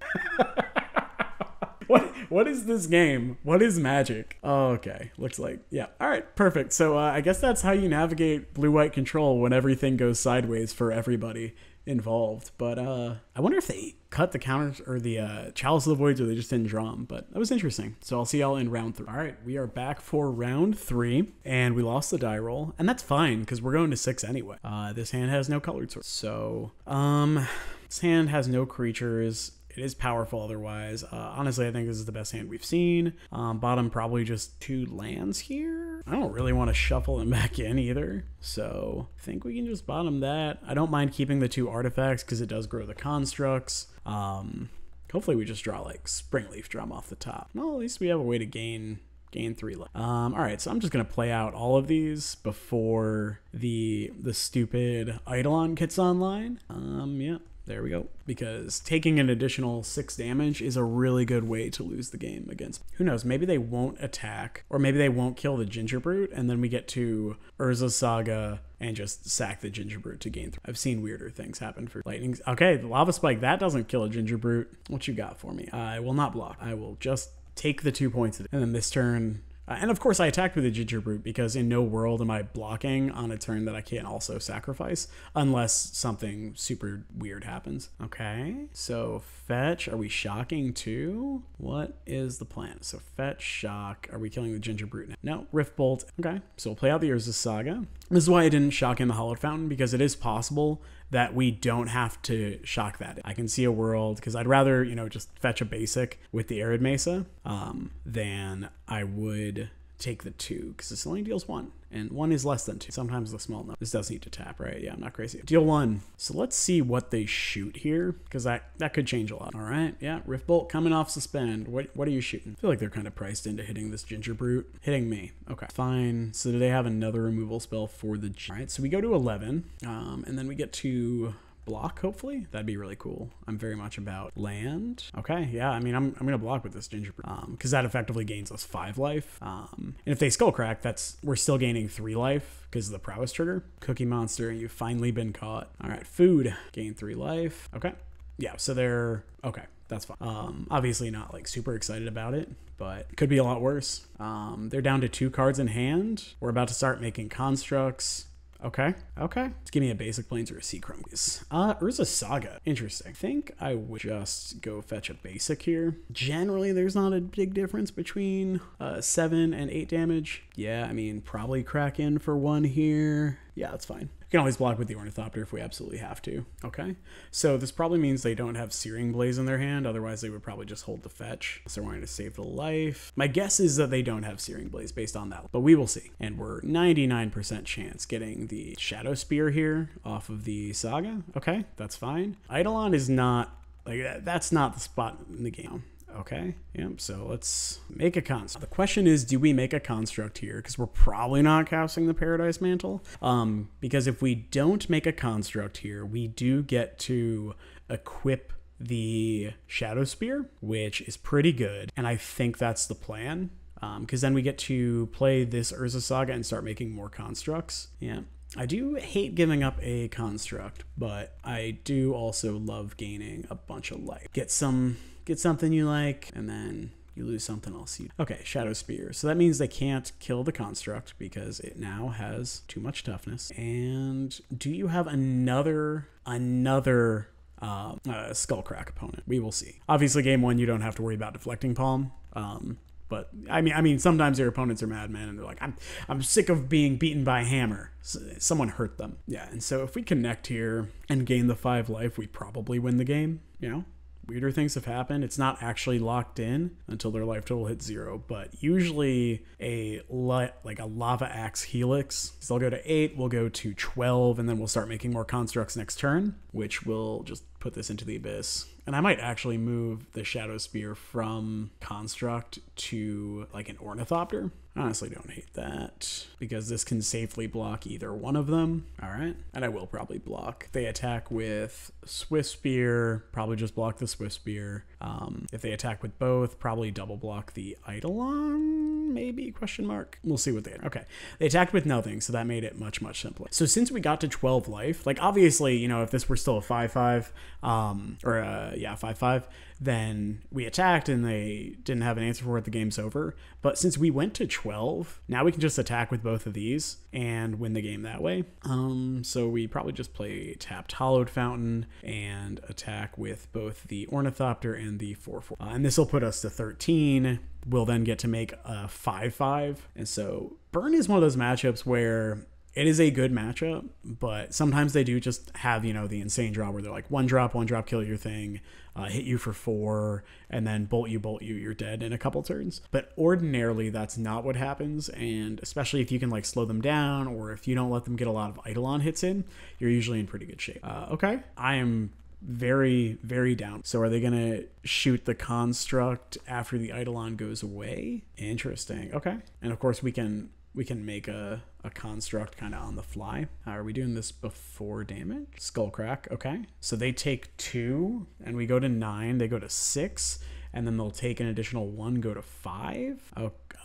What, what is this game? What is Magic? Oh, okay. Looks like, yeah. All right, perfect. So uh, I guess that's how you navigate blue-white control when everything goes sideways for everybody involved. But uh, I wonder if they cut the counters or the uh, Chalice of the Voids, or they just didn't draw them. But that was interesting. So I'll see y'all in round three. All right, we are back for round three, and we lost the die roll. And that's fine, because we're going to six anyway. Uh, this hand has no colored source. So um, this hand has no creatures. It is powerful otherwise. Uh, honestly, I think this is the best hand we've seen. Um, bottom probably just two lands here. I don't really want to shuffle them back in either. So I think we can just bottom that. I don't mind keeping the two artifacts because it does grow the constructs. Um, hopefully we just draw like Springleaf Drum off the top. Well, at least we have a way to gain gain three life. Um, all right, so I'm just gonna play out all of these before the, the stupid Eidolon gets online. Um, yeah. There we go. Because taking an additional six damage is a really good way to lose the game against. Who knows? Maybe they won't attack, or maybe they won't kill the Ginger Brute, and then we get to Urza Saga and just sack the Ginger Brute to gain. Th I've seen weirder things happen for lightnings. Okay, the Lava Spike, that doesn't kill a Ginger Brute. What you got for me? I will not block. I will just take the two points. And then this turn. Uh, and of course I attacked with a Ginger Brute because in no world am I blocking on a turn that I can't also sacrifice unless something super weird happens. Okay, so fetch, are we shocking too? What is the plan? So fetch, shock, are we killing the Ginger Brute now? No, Rift Bolt. Okay, so we'll play out the Urza Saga. This is why I didn't shock in the Hollowed Fountain, because it is possible that we don't have to shock that. I can see a world, because I'd rather, you know, just fetch a basic with the Arid Mesa um, than I would take the two, because this only deals one, and one is less than two. Sometimes the small number. This does need to tap, right? Yeah, I'm not crazy. Deal one. So let's see what they shoot here, because that, that could change a lot. All right, yeah, Rift Bolt coming off suspend. What, what are you shooting? I feel like they're kind of priced into hitting this Ginger Brute. Hitting me. Okay, fine. So do they have another removal spell for the G? All right, so we go to eleven, um, and then we get to block, hopefully. That'd be really cool. I'm very much about land. Okay, yeah, I mean, I'm, I'm gonna block with this Ginger Brute, um, because that effectively gains us five life. Um, and if they Skull Crack, that's, we're still gaining three life because of the Prowess trigger. Cookie Monster, you've finally been caught. All right, food, gain three life. Okay, yeah, so they're, okay, that's fine. Um, obviously not like super excited about it, but it could be a lot worse. Um, they're down to two cards in hand. We're about to start making constructs. Okay, okay. Let's give me a basic Plains or a Sea Crumb, please. Uh, Urza Saga. Interesting. I think I would just go fetch a basic here. Generally, there's not a big difference between uh, seven and eight damage. Yeah, I mean, probably crack in for one here. Yeah, that's fine. You can always block with the Ornithopter if we absolutely have to. Okay, so this probably means they don't have Searing Blaze in their hand. Otherwise, they would probably just hold the fetch. So we're going to save the life. My guess is that they don't have Searing Blaze based on that, but we will see. And we're ninety-nine percent chance getting the Shadow Spear here off of the Saga. Okay, that's fine. Eidolon is not, like, that's not the spot in the game. Okay, yep, so let's make a construct. The question is, do we make a construct here? Because we're probably not casting the Paradise Mantle. Um, because if we don't make a construct here, we do get to equip the Shadow Spear, which is pretty good. And I think that's the plan. Because um, then we get to play this Urza Saga and start making more constructs. Yeah, I do hate giving up a construct, but I do also love gaining a bunch of life. Get some, get something you like, and then you lose something else. You... Okay, Shadow Spear. So that means they can't kill the construct because it now has too much toughness. And do you have another, another um, uh, Skullcrack opponent? We will see. Obviously, game one, you don't have to worry about deflecting palm. Um, But I mean, I mean, sometimes your opponents are madmen and they're like, I'm, I'm sick of being beaten by hammer. Someone hurt them. Yeah. And so if we connect here and gain the five life, we probably win the game. You know, weirder things have happened. It's not actually locked in until their life total hits zero. But usually a like a lava axe helix. So they'll go to eight. We'll go to twelve, and then we'll start making more constructs next turn, which will just put this into the abyss. And I might actually move the Shadow Spear from construct to like an Ornithopter. I honestly don't hate that because this can safely block either one of them. All right. And I will probably block. If they attack with Swift Spear, probably just block the Swift Spear. Um, if they attack with both, probably double block the Eidolon, maybe, question mark. We'll see what they are. Okay. They attacked with nothing, so that made it much, much simpler. So since we got to twelve life, like obviously, you know, if this were still a five five, um, or a, yeah, five five, then we attacked and they didn't have an answer for it, the game's over. But since we went to twelve, now we can just attack with both of these and win the game that way. Um, so we probably just play tapped Hollowed Fountain and attack with both the Ornithopter and the four four. Uh, and this will put us to thirteen. We'll then get to make a five five. And so Burn is one of those matchups where it is a good matchup, but sometimes they do just have, you know, the insane draw where they're like one drop, one drop, kill your thing, uh, hit you for four, and then bolt you, bolt you, you're dead in a couple turns. But ordinarily, that's not what happens. And especially if you can like slow them down or if you don't let them get a lot of Eidolon hits in, you're usually in pretty good shape. Uh, okay, I am very, very down. So are they going to shoot the construct after the Eidolon goes away? Interesting. Okay. And of course, we can... we can make a, a construct kind of on the fly. How are we doing this before damage? Skullcrack, okay. So they take two and we go to nine, they go to six, and then they'll take an additional one, go to five.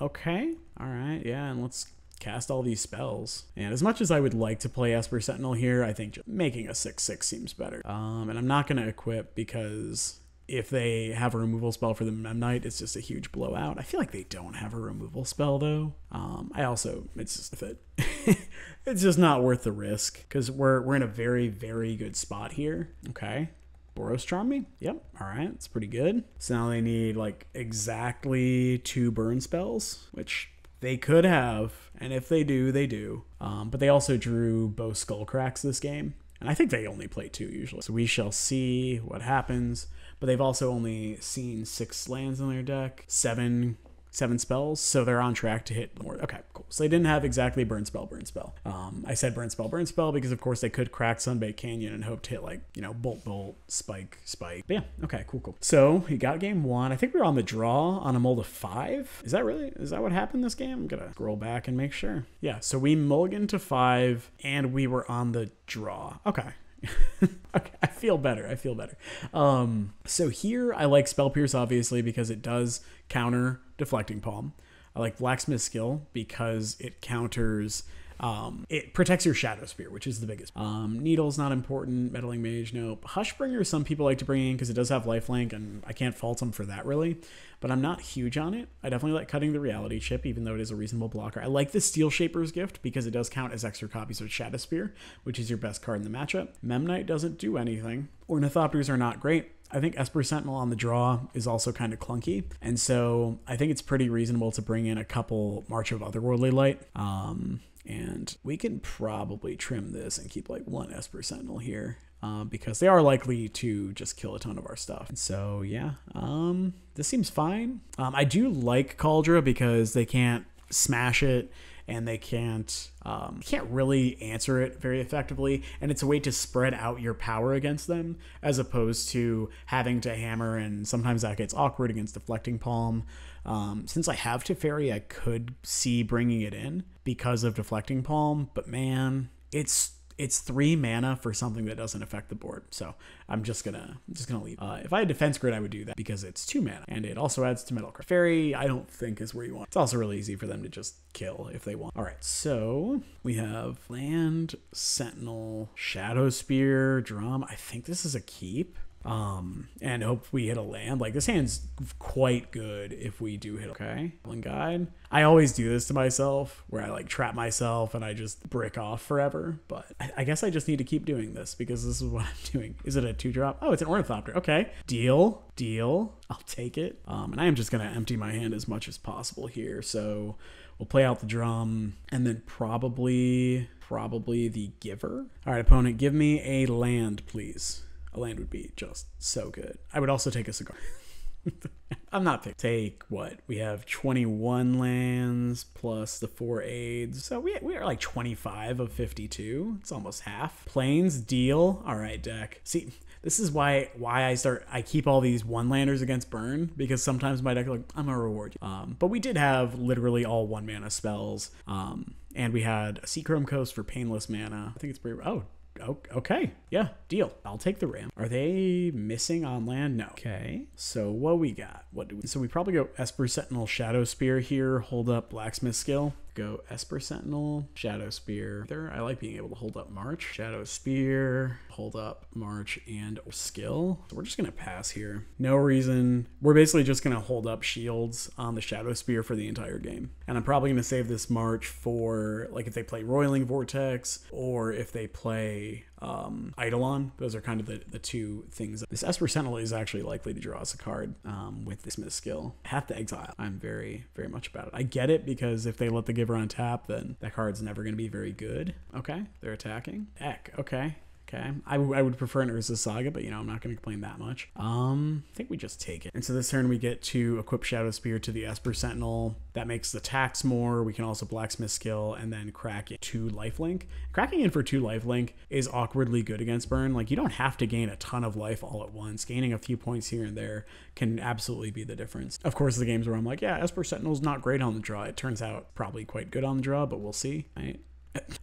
Okay, all right, yeah, and let's cast all these spells. And as much as I would like to play Esper Sentinel here, I think just making a six six seems better. Um, and I'm not gonna equip because if they have a removal spell for the Memnite, it's just a huge blowout. I feel like they don't have a removal spell, though. Um, I also, it's just if it, it's just not worth the risk because we're, we're in a very, very good spot here. Okay. Boros Charm me. Yep. All right. It's pretty good. So now they need like exactly two burn spells, which they could have. And if they do, they do. Um, but they also drew both Skullcracks this game. And I think they only play two usually. So we shall see what happens. But they've also only seen six lands in their deck, seven seven spells, so they're on track to hit more. Okay, cool. So they didn't have exactly burn spell, burn spell. Um, I said burn spell, burn spell, because of course they could crack Sunbait Canyon and hope to hit like, you know, bolt, bolt, spike, spike. But yeah, okay, cool, cool. So we got game one. I think we were on the draw on a mold of five. Is that really, is that what happened this game? I'm gonna scroll back and make sure. Yeah, so we mulligan to five and we were on the draw. Okay. Okay, I feel better. I feel better. Um, so here I like Spell Pierce, obviously, because it does counter Deflecting Palm. I like Blacksmith Skill because it counters, um, it protects your Shadow Spear, which is the biggest. Um, Needle's not important. Meddling Mage, nope. Hushbringer, some people like to bring in because it does have lifelink, and I can't fault them for that, really. But I'm not huge on it. I definitely like Cutting the Reality Chip, even though it is a reasonable blocker. I like the Steel Shaper's Gift because it does count as extra copies of Shadow Spear, which is your best card in the matchup. Memnite doesn't do anything. Ornithopters are not great. I think Esper Sentinel on the draw is also kind of clunky. And so I think it's pretty reasonable to bring in a couple March of Otherworldly Light. Um, and we can probably trim this and keep like one Esper Sentinel here. Uh, because they are likely to just kill a ton of our stuff. And so, yeah, um, this seems fine. Um, I do like Cauldra because they can't smash it and they can't um, can't really answer it very effectively. And it's a way to spread out your power against them as opposed to having to hammer. And sometimes that gets awkward against Deflecting Palm. Um, since I have Teferi, I could see bringing it in because of Deflecting Palm. But man, it's... It's three mana for something that doesn't affect the board, so I'm just gonna I'm just gonna leave. Uh, if I had Defense Grid, I would do that because it's two mana and it also adds to Metal Craft. Fairy, I don't think is where you want. It's also really easy for them to just kill if they want. All right, so we have Land, Sentinel, Shadow Spear, Drum. I think this is a keep. Um, and hope we hit a land. Like, this hand's quite good if we do hit. Okay, Goblin Guide. I always do this to myself where I like trap myself and I just brick off forever, but I, I guess I just need to keep doing this because this is what I'm doing. Is it a two drop? Oh, it's an Ornithopter. Okay, deal, deal. I'll take it. Um, and I am just gonna empty my hand as much as possible here. So we'll play out the Drum and then probably, probably the Giver. All right, opponent, give me a land, please. A land would be just so good. I would also take a cigar. I'm not picked. Take what? We have twenty-one lands plus the four aids. So we, we are like twenty-five of fifty-two. It's almost half. Plains, deal. All right, deck. See, this is why why I start, I keep all these one-landers against burn, because sometimes my deck, like, I'm gonna reward you. Um, but we did have literally all one-mana spells. Um, and we had a Seachrome Coast for painless mana. I think it's pretty, oh. Okay, yeah, deal. I'll take the ramp. Are they missing on land? No. Okay, so what we got? What do we? So we probably go Esper Sentinel, Shadow Spear here. Hold up Blacksmith Skill. Go Esper Sentinel, Shadow Spear. There, I like being able to hold up March. Shadow Spear, hold up March and Skill. So we're just gonna pass here. No reason. We're basically just gonna hold up shields on the Shadow Spear for the entire game. And I'm probably gonna save this March for like if they play Roiling Vortex or if they play um, Eidolon. Those are kind of the, the two things. This Esper Sentinel is actually likely to draw us a card um, with this Smith Skill. Have to exile. I'm very, very much about it. I get it because if they let the Giver on tap, then that card's never going to be very good. Okay, they're attacking. Heck, okay. Okay, I, I would prefer an Urza's Saga, but you know, I'm not going to complain that much. Um, I think we just take it. And so this turn we get to equip Shadow Spear to the Esper Sentinel. That makes the tax more. We can also Blacksmith Skill and then crack it to lifelink. Cracking in for two lifelink is awkwardly good against burn. Like, you don't have to gain a ton of life all at once. Gaining a few points here and there can absolutely be the difference. Of course, the games where I'm like, yeah, Esper Sentinel's not great on the draw. It turns out probably quite good on the draw, but we'll see, right?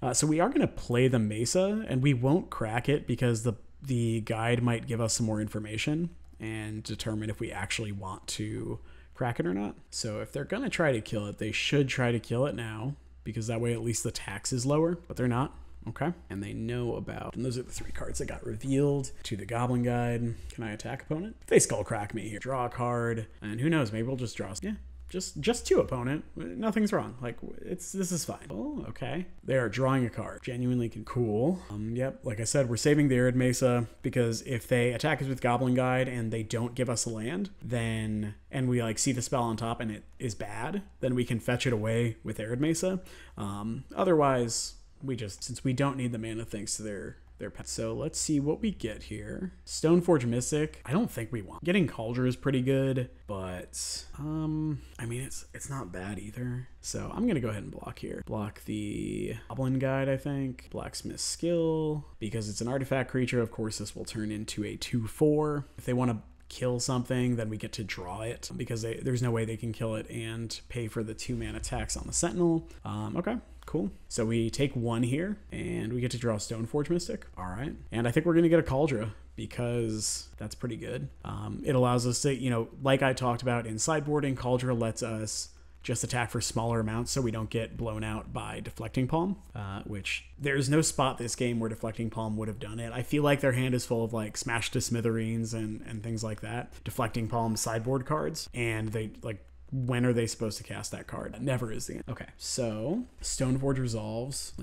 Uh, so we are going to play the Mesa, and we won't crack it because the the guide might give us some more information and determine if we actually want to crack it or not. So if they're going to try to kill it, they should try to kill it now, because that way at least the tax is lower, but they're not. Okay. And they know about, and those are the three cards that got revealed to the Goblin Guide. Can I attack opponent? If they skull crack me here, draw a card, and who knows, maybe we'll just draw. Yeah. Just just two opponent, nothing's wrong. Like, it's this is fine. Oh, okay. They are drawing a card. Genuinely cool. Um, yep, like I said, we're saving the Arid Mesa because if they attack us with Goblin Guide and they don't give us a land, then, and we like see the spell on top and it is bad, then we can fetch it away with Arid Mesa. Um, otherwise, we just, since we don't need the mana thanks to their their pet. So let's see what we get here. Stoneforge Mystic, I don't think we want. Getting Cauldron is pretty good, but um, I mean, it's it's not bad either. So I'm gonna go ahead and block here. Block the Goblin Guide, I think. Blacksmith Skill, because it's an artifact creature, of course this will turn into a two four. If they wanna kill something, then we get to draw it because they, there's no way they can kill it and pay for the two mana tax on the Sentinel. Um, okay. Cool. So we take one here and we get to draw Stoneforge Mystic. All right. And I think we're going to get a Cauldron because that's pretty good. Um, it allows us to, you know, like I talked about in sideboarding, Cauldron lets us just attack for smaller amounts so we don't get blown out by Deflecting Palm, uh, which there's no spot this game where Deflecting Palm would have done it. I feel like their hand is full of like Smash to Smithereens and, and things like that. Deflecting Palm sideboard cards, and they like, when are they supposed to cast that card? That never is the end. Okay, so Stoneforge resolves.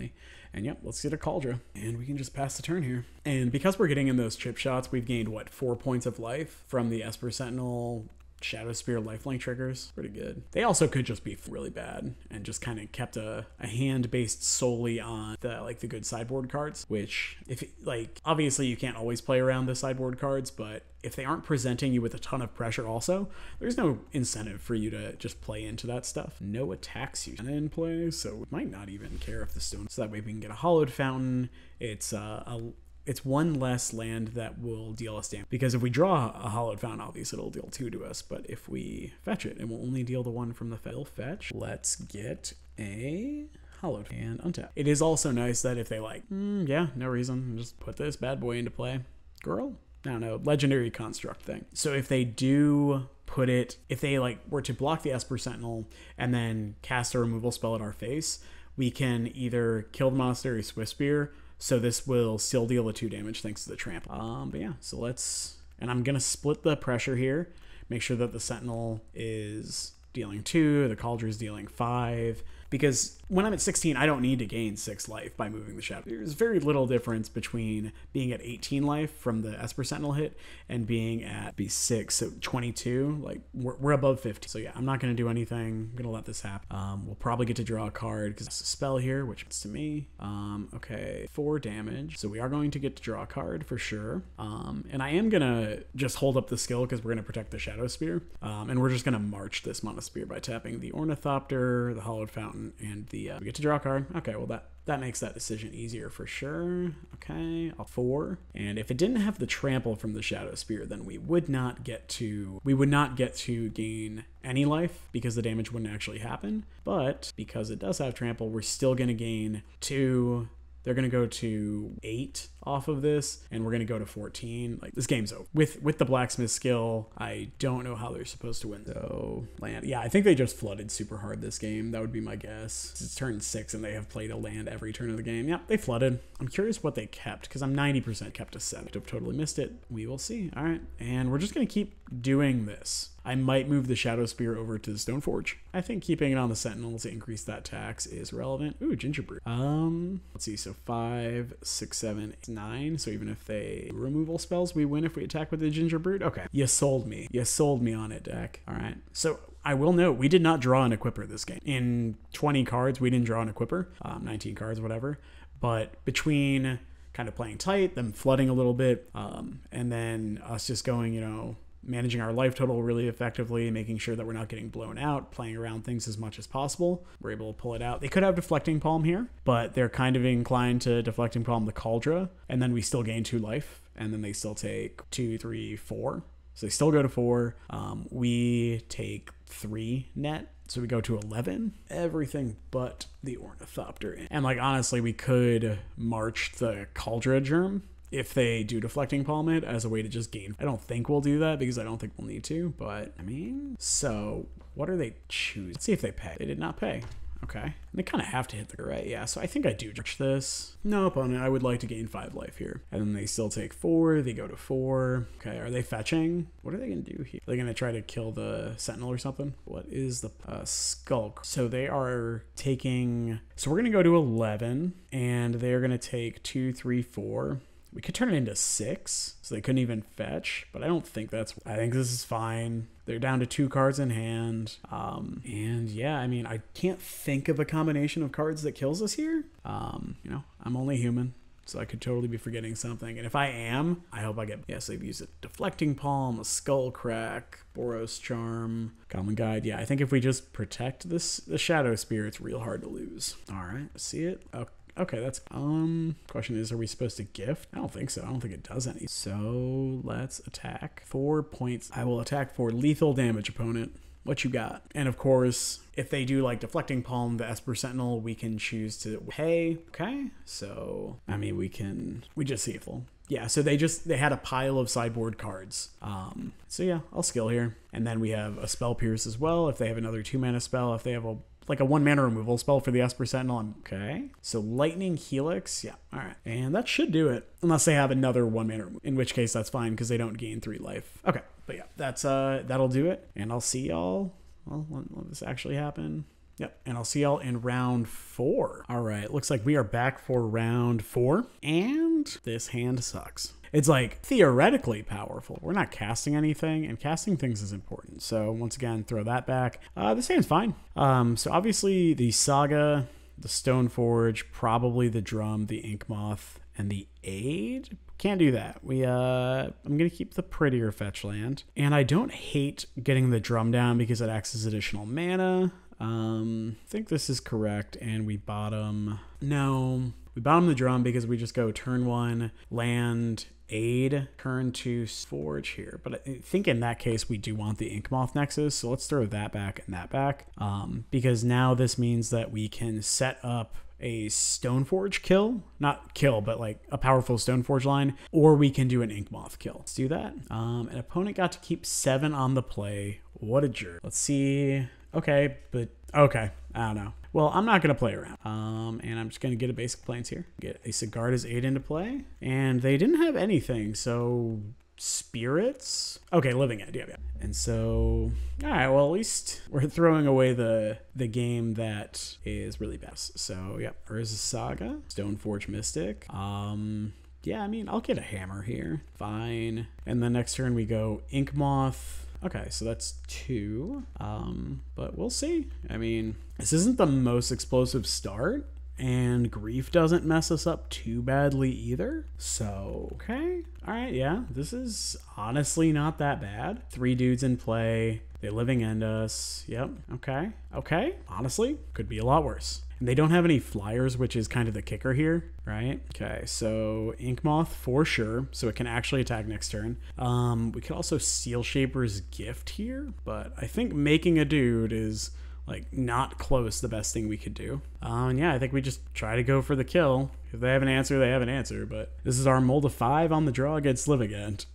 And yep, let's get a Cauldron. And we can just pass the turn here. And because we're getting in those chip shots, we've gained, what, four points of life from the Esper Sentinel, Shadow Spear, lifelink triggers. Pretty good. They also could just be really bad and just kind of kept a, a hand based solely on the like the good sideboard cards, which if like obviously you can't always play around the sideboard cards, but if they aren't presenting you with a ton of pressure also, there's no incentive for you to just play into that stuff. No attacks you in play, so we might not even care if the stone, so that way we can get a Hollowed Fountain. It's uh, a It's one less land that will deal us damage. Because if we draw a Hollowed Fountain, obviously it'll deal two to us. But if we fetch it, it will only deal the one from the fetch. Let's get a Hollowed, and untap. It is also nice that if they like, mm, yeah, no reason, just put this bad boy into play. Girl? I don't know, legendary construct thing. So if they do put it, if they like were to block the Esper Sentinel and then cast a removal spell at our face, we can either kill the Monastery Swift Spear, so this will still deal the two damage thanks to the trample. Um, but yeah, so let's, and I'm gonna split the pressure here, make sure that the Sentinel is dealing two, the Cauldron is dealing five, because when I'm at sixteen, I don't need to gain six life by moving the Shadow. There's very little difference between being at eighteen life from the Esper Sentinel hit and being at B six, so twenty-two, like we're, we're above fifty. So yeah, I'm not gonna do anything. I'm gonna let this happen. Um, we'll probably get to draw a card because it's a spell here, which is to me. Um, okay, four damage. So we are going to get to draw a card for sure. Um, and I am gonna just hold up the skill because we're gonna protect the Shadow Spear. Um, and we're just gonna march this Monospear by tapping the Ornithopter, the Hollowed Fountain, and the uh, we get to draw a card. Okay, well that that makes that decision easier for sure. Okay, a four, and if it didn't have the trample from the Shadow Spear, then we would not get to we would not get to gain any life because the damage wouldn't actually happen. But because it does have trample, we're still going to gain two. They're going to go to eight off of this, and we're going to go to fourteen. Like, this game's over. With with the Blacksmith skill, I don't know how they're supposed to win. So, land. Yeah, I think they just flooded super hard this game. That would be my guess. It's turn six, and they have played a land every turn of the game. Yep, they flooded. I'm curious what they kept, because I'm ninety percent kept a seven. I've totally missed it. We will see. All right, and we're just going to keep doing this. I might move the Shadow Spear over to the Stoneforge. I think keeping it on the Sentinel to increase that tax is relevant. Ooh, Gingerbrew. Um, let's see, so five, six, seven, eight, nine. So even if they removal spells, we win if we attack with the Gingerbrew. Okay, you sold me. You sold me on it, deck. All right, so I will note, we did not draw an Equipper this game. In twenty cards, we didn't draw an Equipper, um, nineteen cards, whatever. But between kind of playing tight, them flooding a little bit, um, and then us just going, you know, managing our life total really effectively, making sure that we're not getting blown out, playing around things as much as possible. We're able to pull it out. They could have Deflecting Palm here, but they're kind of inclined to Deflecting Palm the Cauldron, and then we still gain two life, and then they still take two, three, four. So they still go to four. Um, we take three net, so we go to eleven. Everything but the Ornithopter. And like, honestly, we could march the Cauldron Germ if they do Deflecting Palm it as a way to just gain. I don't think we'll do that because I don't think we'll need to, but I mean, so what are they choosing? Let's see if they pay. They did not pay. Okay. And they kind of have to hit the right. Yeah. So I think I do judge this. No opponent. I would like to gain five life here. And then they still take four. They go to four. Okay. Are they fetching? What are they going to do here? They're going to try to kill the Sentinel or something. What is the uh, Skulk? So they are taking, so we're going to go to eleven, and they're going to take two, three, four. We could turn it into six, so they couldn't even fetch, but I don't think that's, I think this is fine. They're down to two cards in hand. Um, and yeah, I mean, I can't think of a combination of cards that kills us here. Um, you know, I'm only human, so I could totally be forgetting something. And if I am, I hope I get, yes, yeah, so they've used a Deflecting Palm, a Skull Crack, Boros Charm, Common Guide. Yeah, I think if we just protect this, the Shadow Spear, it's real hard to lose. All right, see it? Okay. Okay, that's, um, question is, are we supposed to gift? I don't think so. I don't think it does any. So let's attack. Four points. I will attack for lethal damage, opponent. What you got? And of course, if they do like Deflecting Palm, the Esper Sentinel, we can choose to pay. Okay, so, I mean, we can, we just see it full. Yeah, so they just, they had a pile of sideboard cards. Um, so yeah, I'll skill here. And then we have a Spell Pierce as well. If they have another two mana spell, if they have a like a one mana removal spell for the Esper Sentinel. Okay. So Lightning Helix. Yeah. All right. And that should do it. Unless they have another one mana removal, in which case that's fine because they don't gain three life. Okay. But yeah, that's uh, that'll do it. And I'll see y'all. Well, when will this actually happen? Yep. And I'll see y'all in round four. All right. Looks like we are back for round four. And this hand sucks. It's like theoretically powerful. We're not casting anything, and casting things is important. So once again, throw that back. Uh, this hand's fine. Um, so obviously the Saga, the Stoneforge, probably the Drum, the Ink Moth, and the Aid. Can't do that. We, uh, I'm going to keep the prettier fetch land. And I don't hate getting the Drum down because it acts as additional mana. Um, I think this is correct. And we bottom. No, we bottom the Drum because we just go turn one, land, aid, turn to forge here. But I think in that case, we do want the Ink Moth Nexus. So let's throw that back and that back, um, because now this means that we can set up a Stoneforge kill, not kill, but like a powerful Stoneforge line, or we can do an Ink Moth kill. Let's do that. Um, an opponent got to keep seven on the play. What a jerk. Let's see. Okay, but okay. I don't know. Well, I'm not going to play around. Um, and I'm just going to get a basic plains here. Get a Sigarda's Aid into play. And they didn't have anything, so spirits? Okay, Living End, yeah, yeah. And so, all right, well, at least we're throwing away the the game that is really best. So, yeah, Urza's Saga, Stoneforge Mystic. Um, yeah, I mean, I'll get a hammer here. Fine. And then next turn we go Ink Moth. Okay, so that's two, um, but we'll see. I mean, this isn't the most explosive start, and Grief doesn't mess us up too badly either. So, okay, all right, yeah, this is honestly not that bad. Three dudes in play, they Living End us, yep, okay, okay. Honestly, could be a lot worse. And they don't have any flyers, which is kind of the kicker here, right? Okay, so Ink Moth for sure, so it can actually attack next turn. Um, we could also Seal Shaper's Gift here, but I think making a dude is like not close the best thing we could do. Um, and yeah, I think we just try to go for the kill. If they have an answer, they have an answer, but this is our mold of five on the draw against Living End.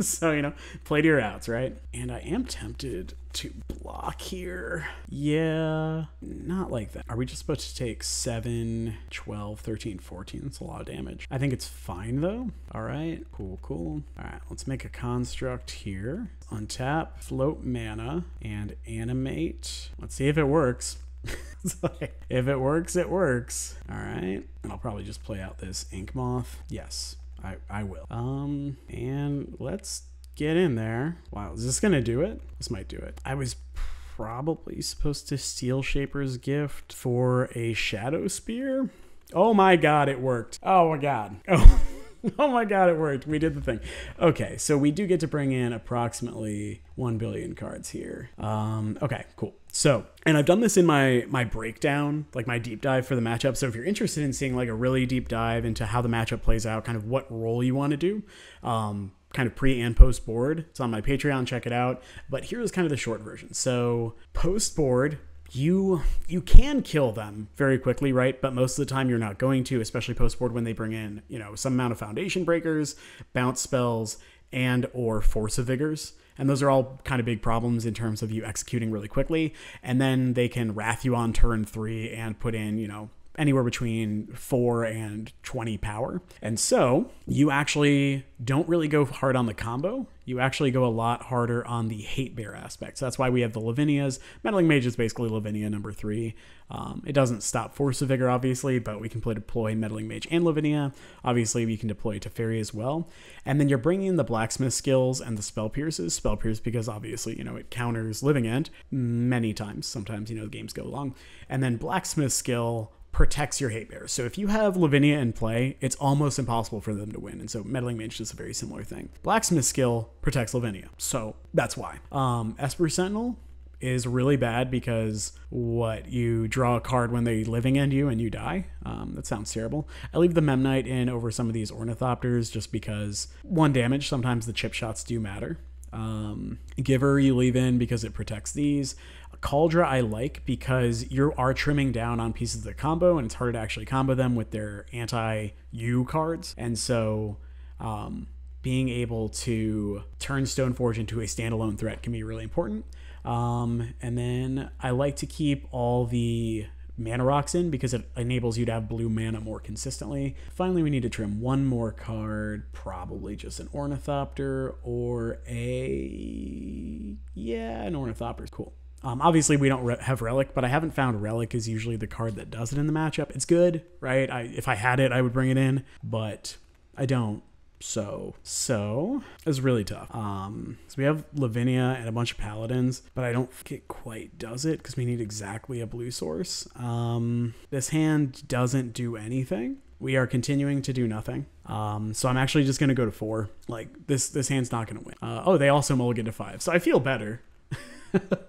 So, you know, play to your outs, right? And I am tempted to block here. Yeah, not like that. Are we just supposed to take seven, twelve, thirteen, fourteen? That's a lot of damage. I think it's fine though. All right, cool, cool. All right, let's make a construct here. Untap, float mana, and animate. Let's see if it works. It's like, if it works, it works. All right, and I'll probably just play out this Ink Moth. Yes, I, I will. Um, and let's get in there. Wow, is this gonna do it? This might do it. I was probably supposed to Seal Shaper's Gift for a Shadow Spear. Oh my God, it worked. Oh my God. Oh. Oh my God, it worked. We did the thing. Okay, so we do get to bring in approximately one billion cards here. Um, okay, cool. So, and I've done this in my my breakdown, like my deep dive for the matchup. So if you're interested in seeing like a really deep dive into how the matchup plays out, kind of what role you want to do, um, kind of pre and post board, it's on my Patreon, check it out. But here's kind of the short version. So post board, you you can kill them very quickly, right? But most of the time you're not going to, especially post-board when they bring in, you know, some amount of Foundation Breakers, bounce spells, and or Force of Vigors. And those are all kind of big problems in terms of you executing really quickly. And then they can Wrath you on turn three and put in, you know, anywhere between four and twenty power. And so you actually don't really go hard on the combo. You actually go a lot harder on the hate bear aspect. So that's why we have the Lavinias. Meddling Mage is basically Lavinia number three. Um, it doesn't stop Force of Vigor, obviously, but we can play deploy Meddling Mage and Lavinia. Obviously, we can deploy Teferi as well. And then you're bringing in the Blacksmith skills and the Spell Pierces. Spell Pierce because obviously, you know, it counters Living End many times. Sometimes, you know, the games go long. And then Blacksmith skill protects your hate bears. So if you have Lavinia in play, it's almost impossible for them to win. And so Meddling Mage is a very similar thing. Blacksmith skill protects Lavinia. So that's why. Um, Esper Sentinel is really bad because what, you draw a card when they Living End you and you die. Um, that sounds terrible. I leave the Memnite in over some of these Ornithopters just because one damage, sometimes the chip shots do matter. Um, Giver you leave in because it protects these. Cauldra I like because you are trimming down on pieces of the combo and it's harder to actually combo them with their anti-U cards. And so um, being able to turn Stoneforge into a standalone threat can be really important. Um, and then I like to keep all the mana rocks in because it enables you to have blue mana more consistently. Finally, we need to trim one more card, probably just an Ornithopter or a... yeah, an Ornithopter. Cool. Um, obviously, we don't re have Relic, but I haven't found Relic is usually the card that does it in the matchup. It's good, right? I, if I had it, I would bring it in, but I don't. So, so it's really tough. Um, so we have Lavinia and a bunch of Paladins, but I don't think it quite does it because we need exactly a blue source. Um, this hand doesn't do anything. We are continuing to do nothing. Um, so I'm actually just going to go to four. Like this, this hand's not going to win. Uh, oh, they also mulligan to five. So I feel better.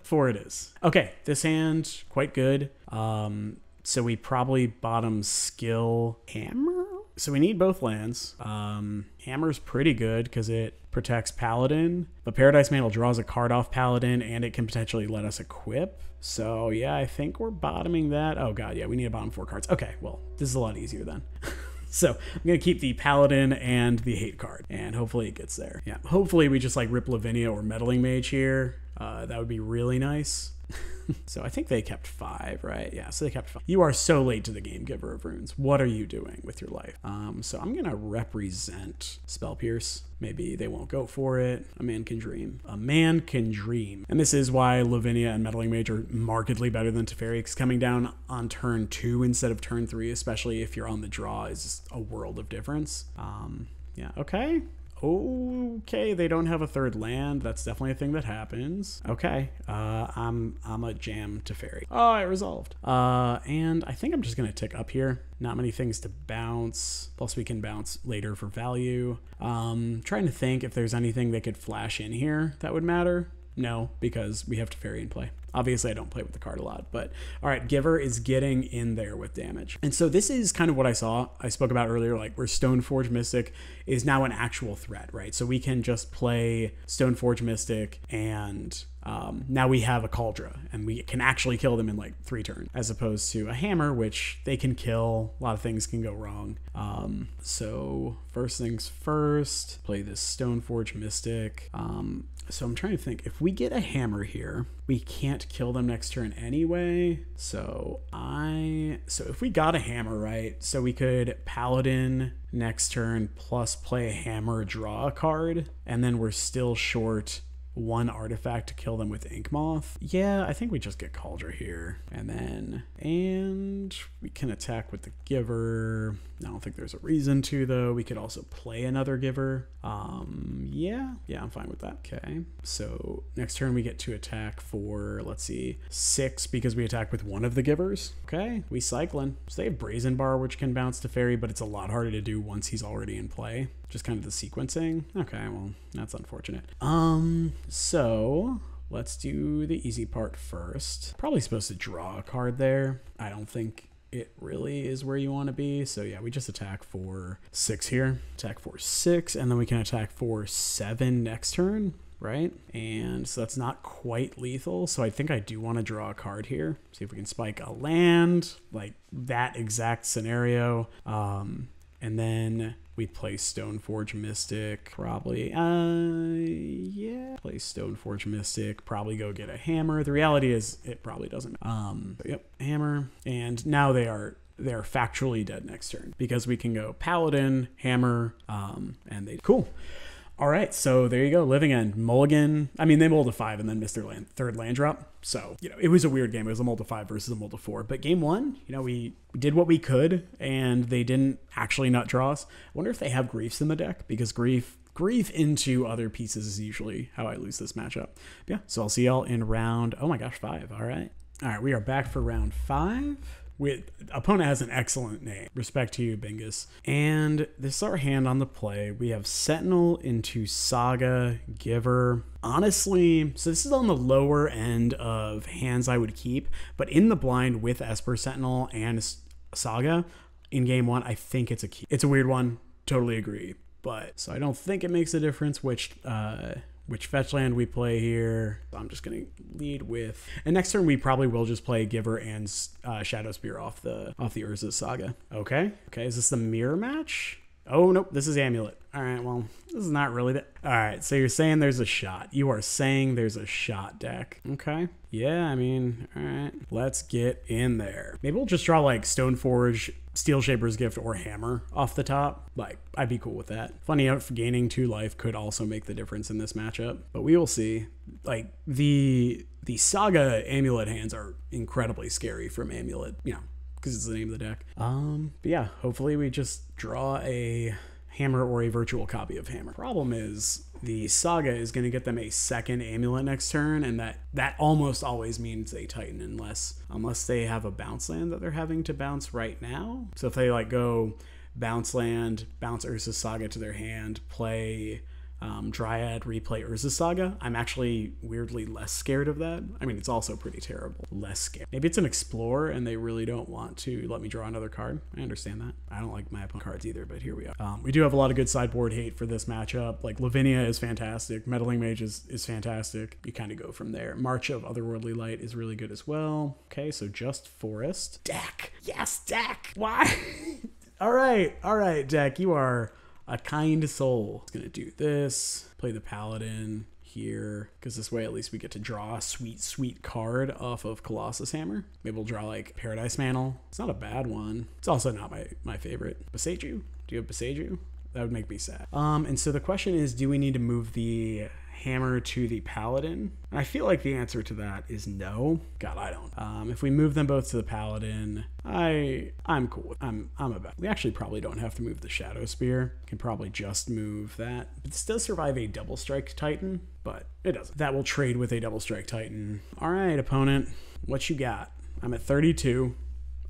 Four it is. Okay, this hand, quite good. Um, so we probably bottom skill hammer? So we need both lands. Um, Hammer's pretty good because it protects Paladin, but Paradise Mantle draws a card off Paladin and it can potentially let us equip. So yeah, I think we're bottoming that. Oh god, yeah, we need to bottom four cards. Okay, well, this is a lot easier then. So I'm going to keep the Paladin and the Hate card, and hopefully it gets there. Yeah, hopefully we just like rip Lavinia or Meddling Mage here. Uh, that would be really nice. So I think they kept five, right? Yeah, so they kept five. You are so late to the game, Giver of Runes. What are you doing with your life? Um, so I'm going to represent Spell Pierce. Maybe they won't go for it. A man can dream. A man can dream. And this is why Lavinia and Meddling Mage are markedly better than Teferi, because coming down on turn two instead of turn three, especially if you're on the draw, is just a world of difference. Um, yeah, okay. Okay, they don't have a third land. That's definitely a thing that happens. Okay, uh, I'm I'm a jam Teferi. Oh, I resolved. Uh, and I think I'm just gonna tick up here. Not many things to bounce. Plus we can bounce later for value. Um, trying to think if there's anything they could flash in here that would matter. No, because we have Teferi in play. Obviously, I don't play with the card a lot, but all right, Giver is getting in there with damage. And so this is kind of what I saw, I spoke about earlier, like where Stoneforge Mystic is now an actual threat, right? So we can just play Stoneforge Mystic and um, now we have a Cauldra and we can actually kill them in like three turns, as opposed to a Hammer, which they can kill. A lot of things can go wrong. Um, so first things first, play this Stoneforge Mystic. Um, so I'm trying to think, if we get a Hammer here, we can't kill them next turn anyway. So I, so if we got a Hammer, right? So we could Paladin next turn plus play a Hammer, draw a card, and then we're still short one artifact to kill them with Ink Moth. Yeah, I think we just get Cauldra here. And then, and we can attack with the Giver. I don't think there's a reason to though. We could also play another Giver. Um, yeah, yeah, I'm fine with that. Okay, so next turn we get to attack for, let's see, six because we attack with one of the Givers. Okay, we cycling. So they have Brazen Bar, which can bounce Teferi, but it's a lot harder to do once he's already in play. Just kind of the sequencing. Okay, well, that's unfortunate. Um, so let's do the easy part first. Probably supposed to draw a card there. I don't think it really is where you want to be. So yeah, we just attack for six here. Attack for six, and then we can attack for seven next turn, right? And so that's not quite lethal. So I think I do want to draw a card here. See if we can spike a land, like that exact scenario. Um, and then we play Stoneforge Mystic, probably, uh, yeah. Play Stoneforge Mystic, probably go get a Hammer. The reality is it probably doesn't. Um, yep, Hammer. And now they are they're factually dead next turn because we can go Paladin, Hammer, um, and they, cool. All right, so there you go, Living End, mulligan. I mean, they mulled a five and then missed their land, third land drop. So, you know, it was a weird game. It was a mull to five versus a mull to four. But game one, you know, we did what we could and they didn't actually nut draw us. I wonder if they have Griefs in the deck, because Grief grief into other pieces is usually how I lose this matchup. But yeah, so I'll see y'all in round, oh my gosh, five. All right. All right, we are back for round five. With, opponent has an excellent name. Respect to you, Bingus. And this is our hand on the play. We have Sentinel into Saga, Giver. Honestly, so this is on the lower end of hands I would keep, but in the blind with Esper Sentinel and Saga in game one, I think it's a key. It's a weird one. Totally agree. But so I don't think it makes a difference, which, uh, which fetch land we play here. I'm just gonna lead with, and next turn we probably will just play Giver and uh, Shadow Spear off the off the Urza's Saga. Okay, okay, is this the mirror match? Oh nope, this is Amulet. All right, well, this is not really that. All right, so you're saying there's a shot. You are saying there's a shot, deck. Okay, yeah, I mean, all right, let's get in there. Maybe we'll just draw like Stoneforge, Steel Shaper's Gift, or Hammer off the top. Like, I'd be cool with that. Funny enough, gaining two life could also make the difference in this matchup, but we will see. Like, the the Saga Amulet hands are incredibly scary from Amulet, you know, because it's the name of the deck. Um, but yeah, hopefully we just draw a Hammer or a virtual copy of Hammer. Problem is, the Saga is going to get them a second Amulet next turn, and that that almost always means they Titan, unless unless they have a bounce land that they're having to bounce right now. So if they like go bounce land, bounce Urza's Saga to their hand, play um, Dryad replay Urza's Saga. I'm actually weirdly less scared of that. I mean, it's also pretty terrible. Less scared. Maybe it's an Explorer and they really don't want to let me draw another card. I understand that. I don't like my opponent cards either, but here we are. Um, we do have a lot of good sideboard hate for this matchup. Like Lavinia is fantastic. Meddling Mage is, is fantastic. You kind of go from there. March of Otherworldly Light is really good as well. Okay, so just Forest. Deck! Yes, deck! Why? All right, all right, deck, you are a kind soul. It's gonna do this, play the Paladin here, because this way at least we get to draw a sweet, sweet card off of Colossus Hammer. Maybe we'll draw like Paradise Mantle. It's not a bad one. It's also not my, my favorite. Beseju? Do you have Beseju? That would make me sad. Um, and so the question is, do we need to move the Hammer to the Paladin? And I feel like the answer to that is no. God, I don't. Um, if we move them both to the Paladin, I, I'm cool. I'm, I'm about. We actually probably don't have to move the Shadow Spear. Can probably just move that. But this does survive a Double Strike Titan, but it doesn't. That will trade with a Double Strike Titan. All right, opponent, what you got? I'm at thirty-two.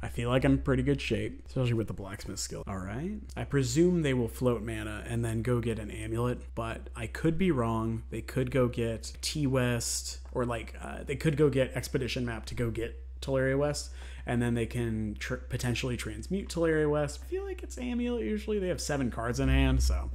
I feel like I'm in pretty good shape, especially with the blacksmith skill. All right. I presume they will float mana and then go get an amulet, but I could be wrong. They could go get T-West, or like uh, they could go get Expedition Map to go get Teleria West, and then they can tr potentially transmute Teleria West. I feel like it's amulet usually. They have seven cards in hand, so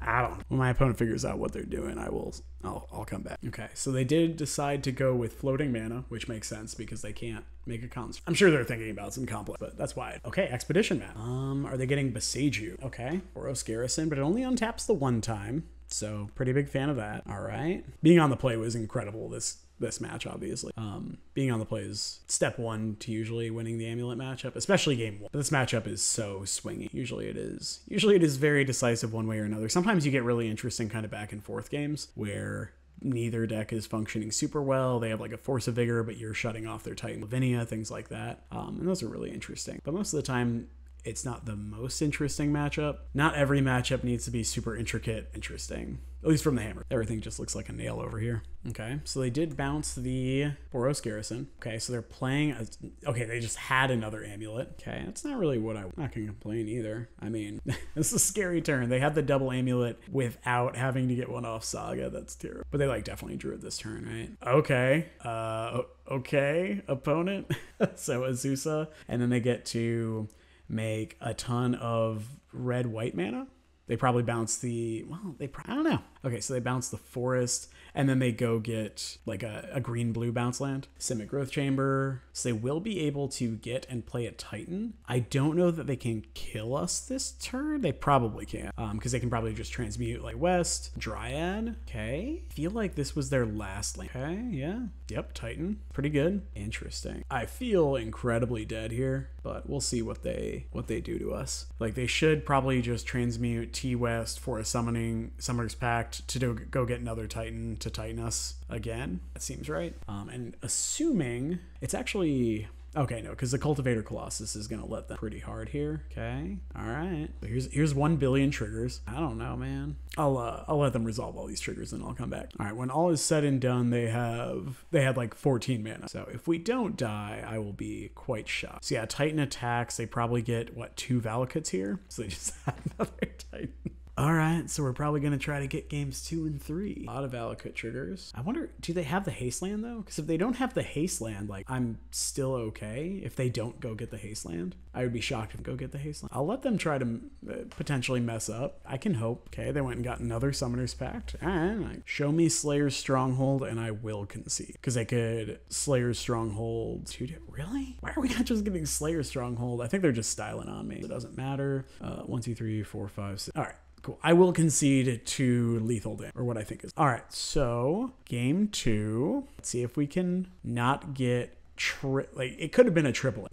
I don't know. When my opponent figures out what they're doing, I will, I'll, I'll come back. Okay, so they did decide to go with floating mana, which makes sense because they can't make a constant. I'm sure they're thinking about some complex, but that's why. Okay, Expedition Map. Um, are they getting Beseju? Okay, Boros Garrison, but it only untaps the one time, so pretty big fan of that. All right. Being on the play was incredible this this match, obviously. Um, being on the play is step one to usually winning the amulet matchup, especially game one. But this matchup is so swingy. Usually it is. Usually it is very decisive one way or another. Sometimes you get really interesting kind of back and forth games where neither deck is functioning super well. They have like a Force of Vigor, but you're shutting off their Titan Lavinia, things like that. Um, and those are really interesting. But most of the time, it's not the most interesting matchup. Not every matchup needs to be super intricate interesting, at least from the hammer. Everything just looks like a nail over here. Okay, so they did bounce the Boros Garrison. Okay, so they're playing, a, okay, they just had another amulet. Okay, that's not really what I, I can complain either. I mean, this is a scary turn. They had the double amulet without having to get one off Saga. That's terrible. But they like definitely drew it this turn, right? Okay, uh, okay, opponent. So Azusa, and then they get to make a ton of red white mana. They probably bounce the, well, they probably, I don't know. Okay, so they bounce the forest, and then they go get like a, a green blue bounce land. Simic Growth Chamber. So they will be able to get and play a Titan. I don't know that they can kill us this turn. They probably can, um, because they can probably just transmute like West, Dryad. Okay, I feel like this was their last land. Okay, yeah, yep, Titan, pretty good, interesting. I feel incredibly dead here, but we'll see what they what they do to us. Like they should probably just transmute T-West for a summoning Summoner's Pact to do, go get another Titan to Titan us again. That seems right. Um, and assuming it's actually, okay, no, because the Cultivator Colossus is gonna let them pretty hard here. Okay, all right. So here's here's one billion triggers. I don't know, man. I'll uh, I'll let them resolve all these triggers and I'll come back. All right, when all is said and done, they have they had like fourteen mana. So if we don't die, I will be quite shocked. So yeah, Titan attacks. They probably get what, two Valakuts here. So they just had another Titan. All right, so we're probably going to try to get games two and three. A lot of Valakut triggers. I wonder, do they have the Haste Land, though? Because if they don't have the Haste Land, like, I'm still okay if they don't go get the Haste Land. I would be shocked if they go get the Haste Land. I'll let them try to uh, potentially mess up. I can hope. Okay, they went and got another Summoner's Pact. All right, like, show me Slayer's Stronghold, and I will concede. Because they could Slayer's Stronghold. Dude, really? Why are we not just getting Slayer's Stronghold? I think they're just styling on me. It doesn't matter. Uh, one, two, three, four, five, six. All right. Cool. I will concede to lethal damage, or what I think is. All right, so game two. Let's see if we can not get tri like it could have been a triple,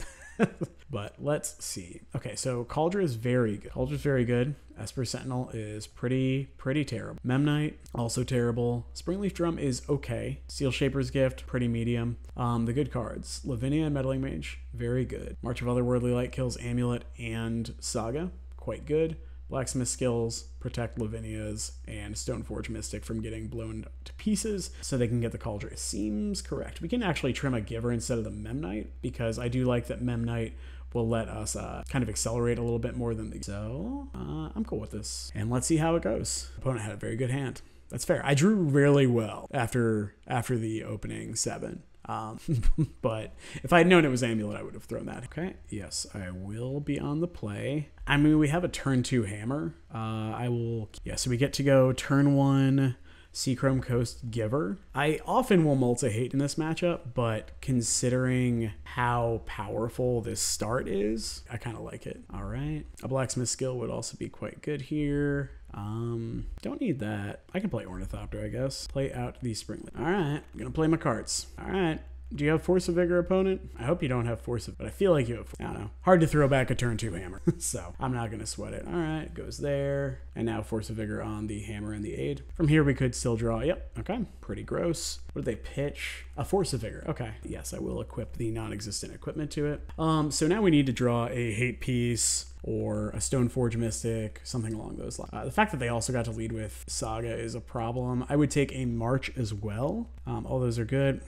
but let's see. Okay, so Cauldra is very good. Cauldra is very good. Esper Sentinel is pretty, pretty terrible. Memnite, also terrible. Springleaf Drum is okay. Steel Shaper's Gift, pretty medium. Um, the good cards, Lavinia and Meddling Mage, very good. March of Otherworldly Light kills Amulet and Saga, quite good. Blacksmith skills protect Lavinia's and Stoneforge Mystic from getting blown to pieces so they can get the Cauldron. Seems correct. We can actually trim a Giver instead of the Memnite, because I do like that Memnite will let us uh, kind of accelerate a little bit more than the... So, uh, I'm cool with this. And let's see how it goes. Opponent had a very good hand. That's fair. I drew really well after after the opening seven. Um, but if I had known it was Amulet, I would have thrown that. Okay, yes, I will be on the play. I mean, we have a turn two hammer. Uh, I will... Yeah, so we get to go turn one... Seachrome Coast Giver. I often will multi-hate in this matchup, but considering how powerful this start is, I kind of like it. All right. A Blacksmith skill would also be quite good here. Um, don't need that. I can play Ornithopter, I guess. Play out the Spring. All right. I'm going to play my cards. All right. Do you have Force of Vigor, opponent? I hope you don't have Force of... But I feel like you have... I don't know. Hard to throw back a turn two hammer, so I'm not going to sweat it. All right, goes there. And now Force of Vigor on the hammer and the aid. From here, we could still draw. Yep, okay. Pretty gross. What do they pitch? A Force of Vigor. Okay. Yes, I will equip the non-existent equipment to it. Um, so now we need to draw a hate piece... or a Stoneforge Mystic, something along those lines. Uh, the fact that they also got to lead with Saga is a problem. I would take a March as well. Um, all those are good.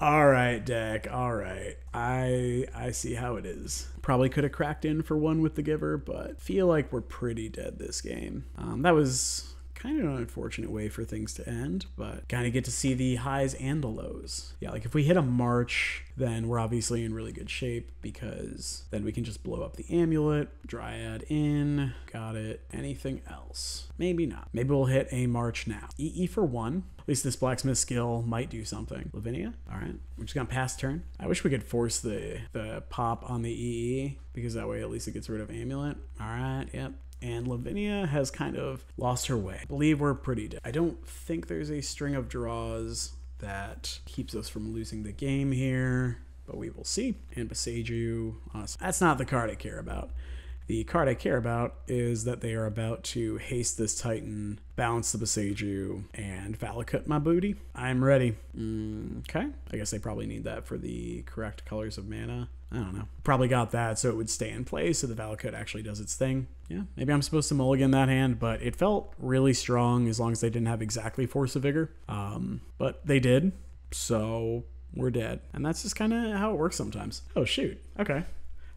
All right, deck, all right. I I see how it is. Probably could have cracked in for one with the Giver, but feel like we're pretty dead this game. Um, that was... kind of an unfortunate way for things to end, but kind of get to see the highs and the lows. Yeah, like if we hit a March, then we're obviously in really good shape, because then we can just blow up the Amulet, Dryad in, got it. Anything else? Maybe not. Maybe we'll hit a March now. E E for one. At least this Blacksmith skill might do something. Lavinia? All right. We're just going to pass turn. I wish we could force the, the pop on the E E, because that way at least it gets rid of Amulet. All right, yep. And Lavinia has kind of lost her way. I believe we're pretty dead. I don't think there's a string of draws that keeps us from losing the game here, but we will see. And Beseju, honestly, that's not the card I care about. The card I care about is that they are about to haste this Titan, bounce the Beseju, and Valakut my booty. I'm ready. Mm, okay. I guess they probably need that for the correct colors of mana. I don't know. Probably got that so it would stay in place so the Valakut actually does its thing. Yeah, maybe I'm supposed to mulligan that hand, but it felt really strong as long as they didn't have exactly Force of Vigor. Um, but they did, so we're dead. And that's just kind of how it works sometimes. Oh, shoot. Okay.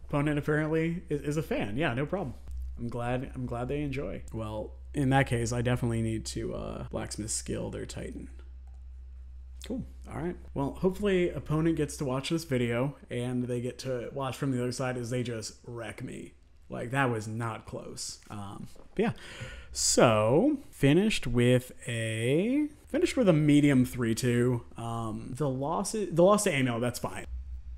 Opponent apparently is, is a fan. Yeah, no problem. I'm glad, I'm glad they enjoy. Well, in that case, I definitely need to uh, Blacksmith skill their Titan. Cool. All right. Well, hopefully opponent gets to watch this video and they get to watch from the other side as they just wreck me. Like, that was not close. Um, but yeah. So finished with a finished with a medium three two. Um, the loss the loss to Amulet, that's fine.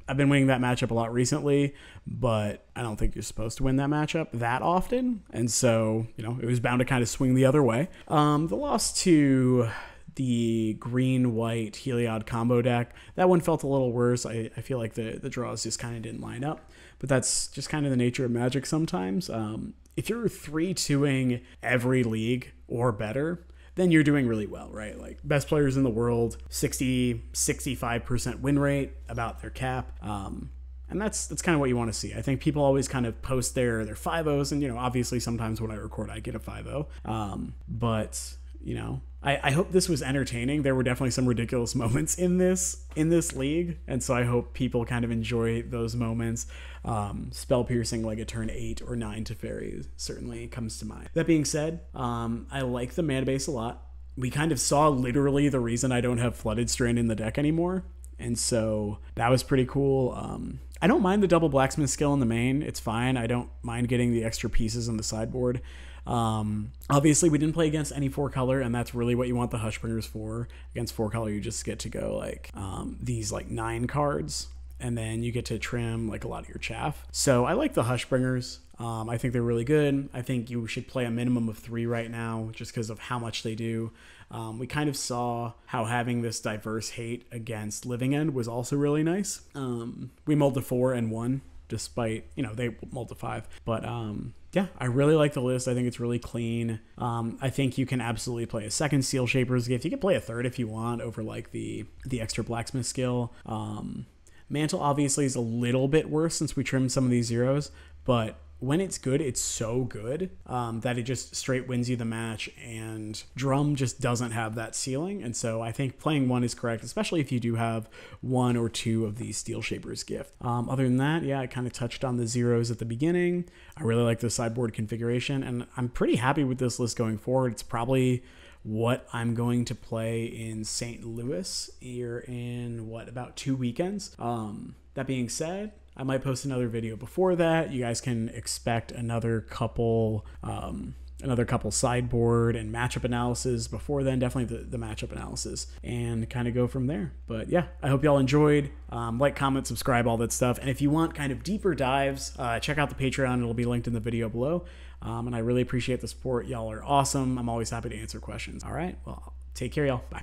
I've been winning that matchup a lot recently, but I don't think you're supposed to win that matchup that often. And so, you know, it was bound to kind of swing the other way. Um, the loss to the green-white Heliod combo deck, that one felt a little worse. I, I feel like the, the draws just kind of didn't line up, but that's just kind of the nature of Magic sometimes. Um, if you're three two-ing every league or better, then you're doing really well, right? Like, best players in the world, sixty, sixty-five percent win rate, about their cap. Um, and that's that's kind of what you want to see. I think people always kind of post their, their five ohs, and, you know, obviously sometimes when I record, I get a five oh. Um, but... You know, I, I hope this was entertaining. There were definitely some ridiculous moments in this in this league. And so I hope people kind of enjoy those moments. Um, spell piercing like a turn eight or nine to Teferi certainly comes to mind. That being said, um, I like the mana base a lot. We kind of saw literally the reason I don't have Flooded Strand in the deck anymore. And so that was pretty cool. Um, I don't mind the double Blacksmith skill in the main. It's fine. I don't mind getting the extra pieces on the sideboard. Um, obviously we didn't play against any four color, and that's really what you want the Hushbringers for. Against four color, you just get to go like, um, these like nine cards, and then you get to trim like a lot of your chaff. So I like the Hushbringers. Um, I think they're really good. I think you should play a minimum of three right now just because of how much they do. Um, we kind of saw how having this diverse hate against Living End was also really nice. Um, we mulled to four and one, despite, you know, they mulled to five, but, um, yeah, I really like the list. I think it's really clean. Um, I think you can absolutely play a second Seal Shaper's Gift. You can play a third if you want over like the, the extra Blacksmith skill. Um, Mantle obviously is a little bit worse since we trimmed some of these zeros, but when it's good, it's so good um, that it just straight wins you the match, and drum just doesn't have that ceiling. And so I think playing one is correct, especially if you do have one or two of these Steel Shaper's Gift. Um, other than that, yeah, I kind of touched on the zeros at the beginning. I really like the sideboard configuration, and I'm pretty happy with this list going forward. It's probably what I'm going to play in Saint Louis here in, what, about two weekends. Um, that being said, I might post another video before that. You guys can expect another couple, um, another couple sideboard and matchup analysis before then, definitely the, the matchup analysis, and kind of go from there. But yeah, I hope y'all enjoyed. Um, like, comment, subscribe, all that stuff. And if you want kind of deeper dives, uh, check out the Patreon. It'll be linked in the video below. Um, and I really appreciate the support. Y'all are awesome. I'm always happy to answer questions. All right, well, take care, y'all. Bye.